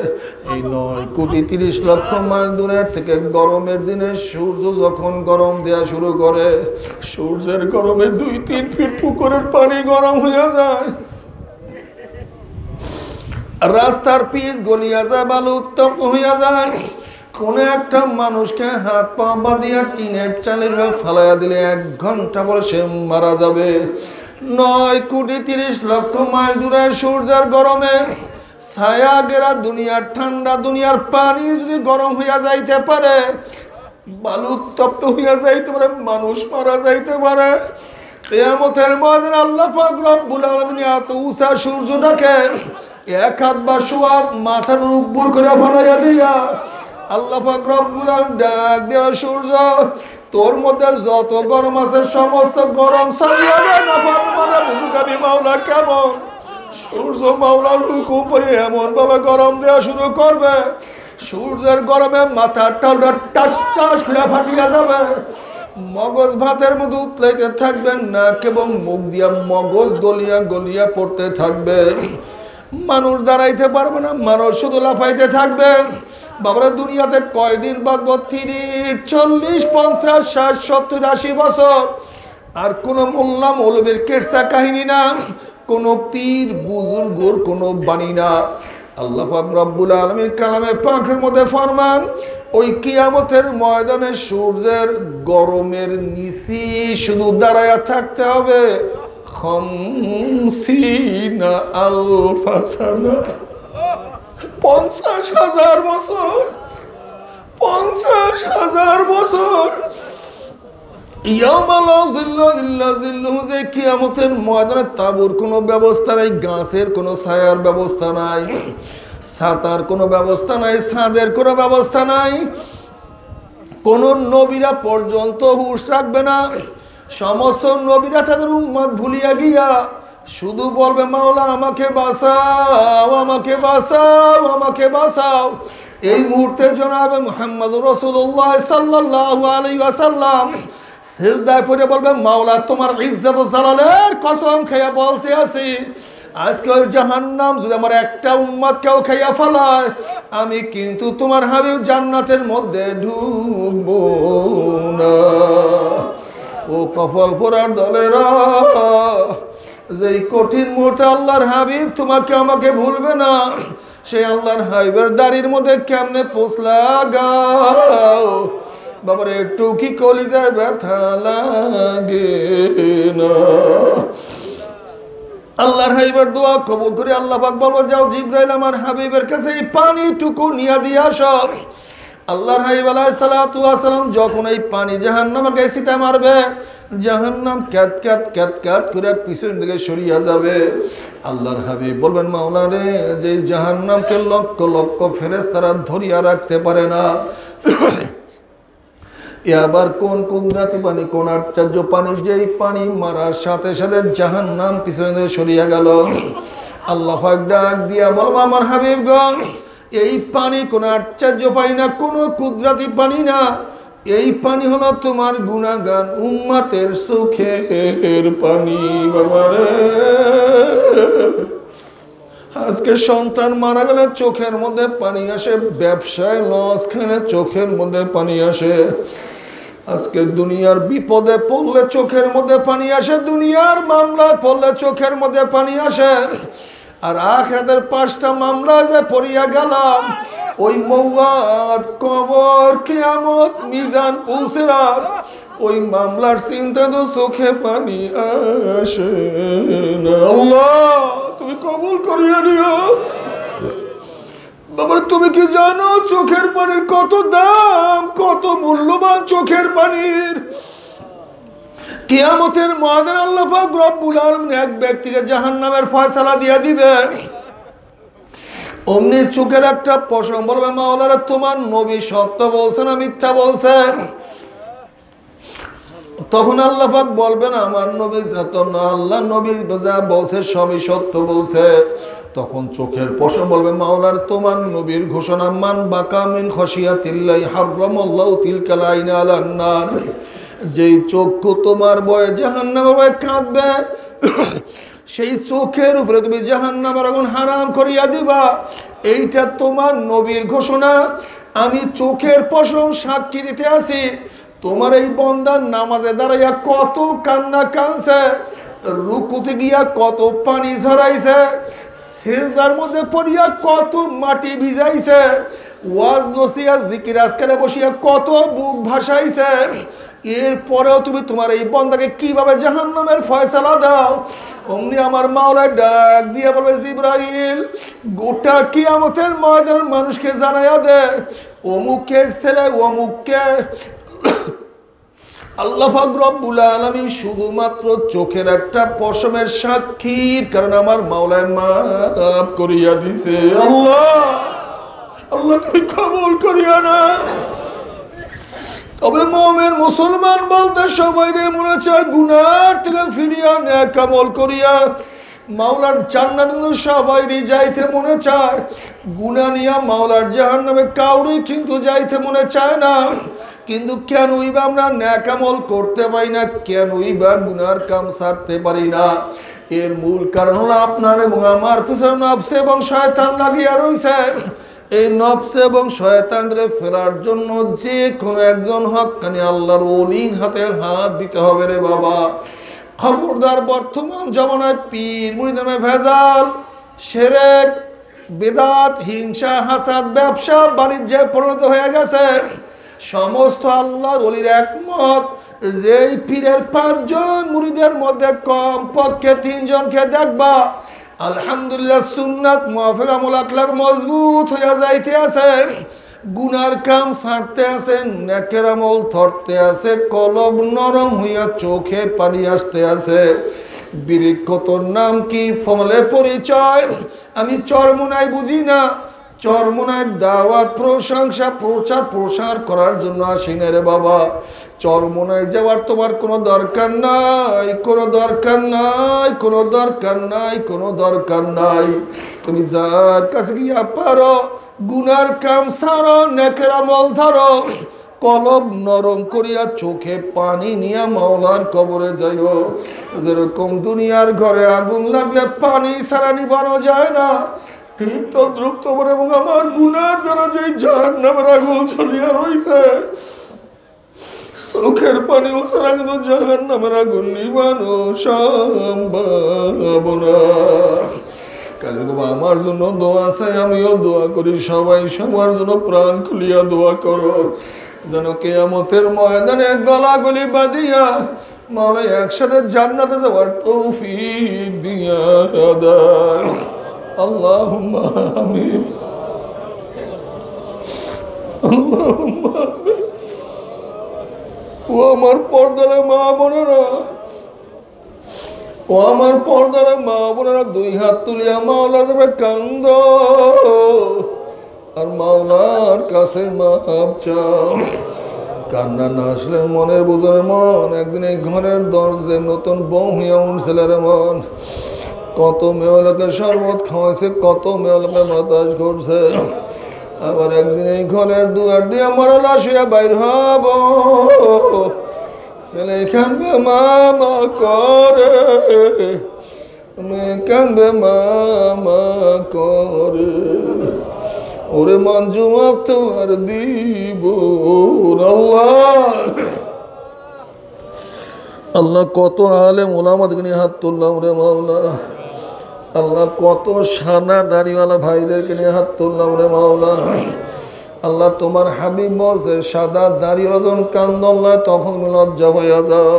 এই নয় কোটি তিরিশ লক্ষ মাইল দূরের থেকে গরমের দিনে সূর্য যখন গরম দেয়া শুরু করে, সূর্যের গরমে দুই তিন ফিট পুকুরের পানি গরম হয়ে যায়। রাস্তার পিচ গলিয়া যায়, বালু উত্তপ্ত হইয়া যায়। কোনো একটা মানুষকে হাত পা বাঁধিয়া টিনের চালের ফালাইয়া দিলে এক ঘন্টা পরে সে মারা যাবে। নয় কোটি তিরিশ লক্ষ মাইল দূরে সূর্যের গরমে ছায়া গেরা দুনিয়ার ঠান্ডা দুনিয়ার পানি যদি গরম হইয়া যাইতে পারে, বালু উত্তপ্ত হইয়া যাইতে পারে, মানুষ মারা যাইতে পারে। কিয়ামতের ময়দানে আল্লাহ পাক রব্বুল আলামিন এত উঁচা সূর্যটাকে এক হাত বা সোয়াত মাথার উপর করে ফলাইয়া দিয়া আল্লাহ পাক রব্বুল আলামিন ডাক দিয়া, সূর্য তোর মধ্যে যত গরম আছে সমস্ত গরম ছাড়িয়া যায় না। ফরমানে হুজুকাবি মাওলা কেমন? সূর্য মাওলার হুকুম পেয়ে এমন ভাবে গরম দেয়া শুরু করবে, সূর্যের গরমে মাথার টালটা টাস টাস করে ফাটিয়া যাবে। মগজ ভাতের মধ্যে উতলাইতে থাকবেন না, কেবল মুখ দিয়া মগজ দলিয়া গলিয়া পড়তে থাকবে। মানুষ দাঁড়াইতে পারবে না, মানুষ শুধু লাফাইতে থাকবে। বাবারা দুনিয়াতে কয়দিন বাঁচবো? তিরিশ, চল্লিশ, পঞ্চাশ, ষাট, সত্তর, আশি বছর। আর কোনো মোল্লা মৌলবীর কেরসা কাহিনী না, কোনো পীর বুজুর্গর কোনো বাণী না। আল্লাহ পাক রব্বুল আলামিন কালামে পাকের মধ্যে ফরমান, ওই কিয়ামতের ময়দানে সূর্যের গরমের নিচে শুধু দাঁড়ায়া থাকতে হবে খমসিনা আলফা সানা, পঞ্চাশ হাজার বছর। পঞ্চাশ হাজার বছর কিয়ামতের ময়দানে তাঁবুর কোনো ব্যবস্থা নাই, গাছের কোনো ছায়ার ব্যবস্থা নাই, ছাতার কোনো ব্যবস্থা নাই, ছাদের কোনো ব্যবস্থা নাই। কোনো নবীরা পর্যন্ত হুঁশ রাখবে না। সমস্ত নবীরা তাদের উম্মত ভুলিয়া গিয়া শুধু বলবে, মাওলা আমাকে বাঁচাও, আমাকে বাঁচাও, আমাকে বাঁচাও। এই মুহূর্তে জনাবে মুহাম্মদ রাসূলুল্লাহ সাল্লাল্লাহু আলাইহি ওয়াসাল্লাম সিজদায় পড়ে বলবে, মাওলা তোমার ইজ্জত ও জালালের কসম খেয়ে বলতে আছি, আজকে ওই জাহান্নাম যদি আমার একটা উম্মত কেউ খেয়ে ফেলায়, আমি কিন্তু তোমার হাবিব জান্নাতের মধ্যে ঢুকবো না। ও কপাল পোড়ার দলেরা, যেই কঠিন মুহূর্তে আল্লাহর হাবিব তোমাকে আমাকে ভুলবে না, সেই আল্লাহর হাবিবের দাড়ির মধ্যে কেমনে পোসলা গাও বাবারে, টুকি কলিজায় ব্যথা লাগে না। আল্লাহর হাবিবের দোয়া কবুল করে আল্লাহ পাক বলবো, যাও জিবরাইল আমার হাবিবের কাছে এই পানিটুকু নিয়ে দিয়ে আস। আল্লাহর হাবিব আলাইহিস সালাতু ওয়াস সালাম যখন এই পানি জাহান্নামের গায়ে ছিটা মারবে, जहन्नम कैद कैद कैद कैद करे पीछे दिखे सरिया जाबे। आल्लाहर हबीब बोलेन मौला रे जे जहन्नम के लक्ष लक्ष फेरेस्तारा धरिया रखते पारे ना। এবার কোন কোন জাতি পানি কোন আশ্চর্য মানুষ যে পানি মারার সাথে সাথে জাহান্নাম পিছনে সরিয়ে গেল। আল্লাহ পাক ডাক দিয়া বলবো আমার হাবিব গো এই পানি কোন আশ্চর্য পানি না, কোন কুদরতি পানি না, এই পানি হলো তোমার গুনাহগার উম্মতের সুখের পানি। বাবা রে আজকে সন্তান মারা গেলে চোখের মধ্যে পানি আসে, ব্যবসায় লস খেলে চোখের মধ্যে পানি আসে, আজকে দুনিয়ার বিপদে পড়লে চোখের মধ্যে পানি আসে, দুনিয়ার মামলায় পড়লে চোখের মধ্যে পানি আসে। আর আখিরাতের পাঁচটা মামলা যে পড়িয়া গেলাম ওই মওয়াত কবর কিয়ামত মিজান পুসরাত ওই মামলার চিন্তা তো চোখে পানি আসে না। আল্লাহ তুমি কবুল করিয়া নিও। বাবা তুমি কি জানো চোখের পানির কত দাম, কত মূল্যবান চোখের পানির। কিয়ামতের ময়দানে আল্লাহ পাক রব্বুল আলামিন এক ব্যক্তিকে জাহান্নামের ফয়সালা দিয়া দিবে। অমনি চোখের একটা পশম বলবে মাওলানা তোমার নবী সত্য বলছেন না মিথ্যা বলছেন? তখন আল্লাহ পাক বলবেন আমার নবী যত না আল্লাহ নবী যা বলছে সবই সত্য বলছে। তখন চোখের পশম বলবে মাওলার তোমার নবীর ঘোষণা মান বাকা মিন খাশিয়াতিল্লাহি হারামাল্লাহু তিলকাল আইনা আলান নার, যেই চক্ষু তোমার ভয়ে জাহান্নামের ভয়ে কাঁদবে সেই চোখের উপরে তুমি জাহান্নামের আগুন হারাম করিয়া দিবা, এইটা তোমার নবীর ঘোষণা। আমি চোখের পশম সাক্ষী দিতে আসি তোমার এই বন্দার নামাজে দাঁড়াইয়া কত কান্না কাঁদছে, রুকুতে গিয়া কত পানি ঝরাইছে, সিজদার মধ্যে পড়িয়া কত মাটি ভিজাইছে, ওয়াজ নসিহত জিকির আজকারে বসিয়া কত বুক ভাসাইছে, এরপরেও তুমি তোমার এই বন্দাকে কিভাবে জাহান্নামের ফয়সালা দাও? অমনি আমার মাওলা ডাক দিয়া বলবে জিবরাইল গোটা কিয়ামতের ময়দানের মানুষকে জানাইয়া দে অমুকের ছেলে অমুককে আল্লাহ পাক রব্বুল আলামিন শুধুমাত্র চোখের একটা পশমের সাক্ষীর কারণে আমার মাওলায় মাফ করিয়া দিছে। আল্লাহ আল্লাহ তুমি কবুল করিয়া না। তবে মুমিন মুসলমান বলতে সবাই রে মনে চায় গুনার থেকে ফিরিয়া নেক আমল করিয়া মাওলার জান্নাত, কিন্তু সবাই রে যাইতে মনে চায় গুনাহ নিয়া মাওলার জাহান্নামে, কাউরে কিন্তু যাইতে মনে চায় না। কিন্তু কেনই বা আমরা ন্যাক আমল করতে পারি না, কেনই বা গুনার কাম সারতে পারি না? এর মূল কারণ হলো আপনার এবং আমার পিছনে নফস এবং শয়তান লাগিয়া রয়েছে। এই নফস এবং শয়তান থেকে ফেরার জন্য যে কোনো একজন হক্কানি আল্লাহর ওলির হাতে হাত দিতে হবে রে বাবা। খবরদার বর্তমান জমানায় পীর মুরিদ নামে ভেজাল, শিরক, বিদআত, হিংসা, হাসাদ, ব্যবসা বাণিজ্যে পরিণত হয়ে গেছে। সমস্ত আল্লাহর ওলির একমত যেই পীরের পাঁচজন মুরিদের মধ্যে কমপক্ষে তিনজনকে দেখবা আলহামদুলিল্লাহ সুন্নাত মুয়াফিক আমল আকলার মজবুত হইয়া যাইতে আছেন, গুনার কাম ছাড়তে আছেন, নেকের আমল ধরতে আছে, কলব নরম হইয়া চোখে পানি আসতে আছে। বিরিক্ষতর নাম কি ফলে পরিচয় আমি চরমুনাই বুঝি না, চরমোনার দাওয়াত প্রশংসা প্রচার প্রসার করার জন্য আসি না রে বাবা। চরমোনায় যাওয়ার তোমার কোনো দরকার নাই, কোনো দরকার নাই, কোনো দরকার নাই, কোনো দরকার নাই। তুমি যার কাছে গিয়া পারো গুনার কাম সারো, নেকের আমল ধরো, কলব নরম করিয়া চোখে পানি নিয়া মাওলার কবরে যাইও। যেরকম দুনিয়ার ঘরে আগুন লাগলে পানি ছাড়া নিবানো যায় না, ঠিক তদ্রুপ তোমার এবং আমার গুনার দ্বারা যে জাহান্নামের আগুন জ্বলিয়া রয়েছে চোখের পানি ছাড়া কিন্তু জাহান্নামের আগুন নিবানো সম্ভব না। কাজে বাবা আমার জন্য দোয়া চাই, আমিও দোয়া করি, সবাই সবার জন্য প্রাণ খুলিয়া দোয়া করো যেন কিয়ামতের ময়দানে গলাগলি বাঁধিয়া মাওলা একসাথে জান্নাতে যাওয়ার তৌফিক দিয়া দাও। আল্লাহুম্মা আমিন, আল্লাহুম্মা আমিন। কান্না না আসলে মনে বোঝার মন একদিন এই ঘরের দরজে নতুন বউ হইয়া উঠছিলার মন। কত মেয়লাকে শরবত খাওয়াইছে, কত মেয়লাকে বাতাস করছে। আবার একদিন এই ঘরের দুয়ার দিয়ে মরা লাশ হইয়া বাইর হব। ছেলে কানবে মামা করে, মেয়ে কানবে মামা করে। ওরে মন জবাব তোমার দিব আল্লাহ। আল্লাহ কত আলেম ওলামাদেরকে নিয়ে হাত তুললাম রে মাওলা। আল্লাহ কত সাদা দাড়িওয়ালা ভাইদেরকে নিয়ে হাত তুললাম রে মাওলা। আল্লাহ তোমার হাবিব বলছে সাদা দাড়িওয়ালা যখন কান্দল্লা তখন লজ্জা হইয়া যাও।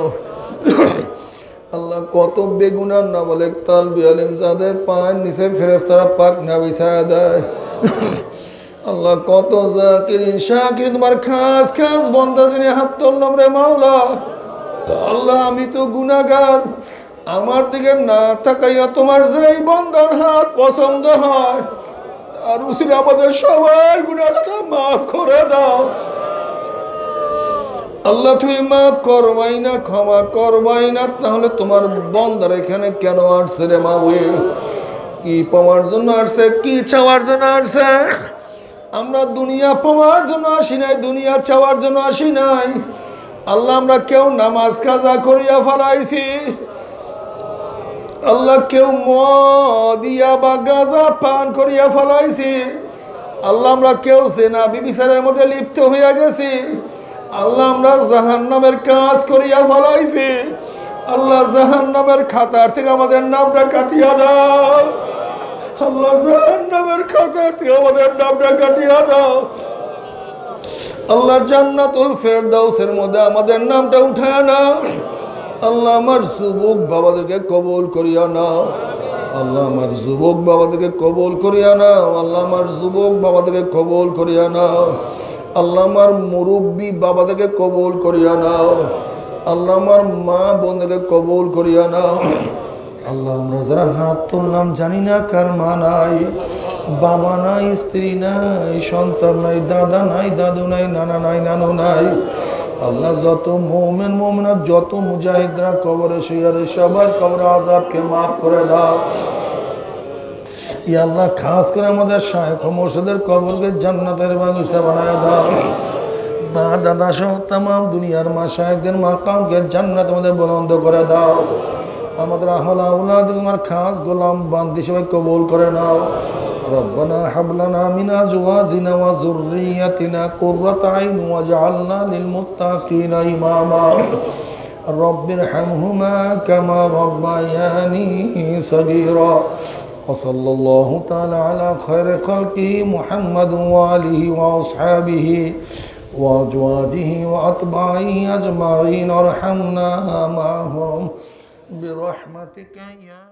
আল্লাহ কত বেগুনার না বলে তাল বিয়ালিম যাদের পায়ের নিচে ফেরেশতারা পাক না বিছায়া দেয়। আল্লাহ কত জাকিরিন শাকির তোমার খাস খাস বন্দাকে নিয়ে হাত তুললাম রে মাওলা। আল্লাহ আমি তো গুনাহগার, আমার দিকে না তাকাইয়া তোমার যেই বন্দার হাত পছন্দ হয় আর উসিলা আমাদের সবার গুনাহ মাফ করে দাও। আল্লাহ তুমি মাফ করবাই না, ক্ষমা করবাই না, তাহলে তোমার বন্দার এখানে কেন আসছে রে মাওলা? কি পাওয়ার জন্য আসছে, কি চাওয়ার জন্য আসছে? আমরা দুনিয়া পাওয়ার জন্য আসি নাই, দুনিয়া চাওয়ার জন্য আসি নাই। আল্লাহ আমরা কেউ নামাজ কাজা করিয়া ফেলাইছি, আল্লাহ কেউ মদিয়া বা গাঁজা পান করিয়া ফেলাইছি, আল্লাহ আমরা কেউ জেনা বিবিচারের মধ্যে লিপ্ত হইয়া গেছি, আল্লাহ আমরা জাহান্নামের কাজ করিয়া ফেলাইছি। আল্লাহ জাহান্নামের খাতার থেকে আমাদের নামটা কাটিয়া দাও। আল্লাহ জাহান্নামের খাতার থেকে আমাদের নামটা কাটিয়া দাও। আল্লাহ জান্নাতুল ফেরদাউসের মধ্যে আমাদের নামটা উঠায় না। আল্লাহ আমার যুবক বাবাদেরকে কবুল করিয়া নাও। আল্লাহ আমার যুবক বাবাদেরকে কবুল করিয়া নাও। আল্লাহ আমার যুবক বাবাদেরকে কবুল করিয়া নাও। আল্লাহ আমার মুরব্বী বাবাদেরকে কবুল করিয়া নাও। আল্লাহ আমার মা বোনদেরকে কবুল করিয়া নাও। আল্লাহ আমরা যারা হাত তুললাম জানি না কার মা নাই, বাবা নাই, স্ত্রী নাই, সন্তান নাই, দাদা নাই, দাদু নাই, নানা নাই, নানু নাই। আল্লাহ যত মুমিন মুমিনাত, যত মুজাহিদরা কবরে শুয়ে সবার কবরে আযাবকে মাফ করে দাও। ইয়া আল্লাহ খাস করে আমাদের শায়খ মুর্শিদের কবরকে জান্নাতের বাগিচা বানায় দাও। মা দাদা সহ तमाम দুনিয়ার মা শায়খদের মাকামকে জান্নাত আমাদের বুলন্দ করে দাও। আমাদের আহলা আওলাদ তোমার খাস গোলাম বান্দি সবাই কবুল করে নাও। রব্বানা হাব লানা মিন আজওয়াজিনা ওয়া যুররিয়াতিনা কুররাতা আইন ওয়াজআলনা লিল মুত্তাকিনা ইমামা। রব্বিরহামহুমা কামা রাব্বায়ানি সাগীরা। ওয়া সাল্লাল্লাহু তাআলা আলা খায়রি খালকিহি মুহাম্মাদ ওয়া আলিহি ওয়া আসহাবিহি ওয়া আজওয়াজিহি ওয়া আতবাঈহি আজমাঈন ওয়ারহামনা মা'হুম برحمتك يا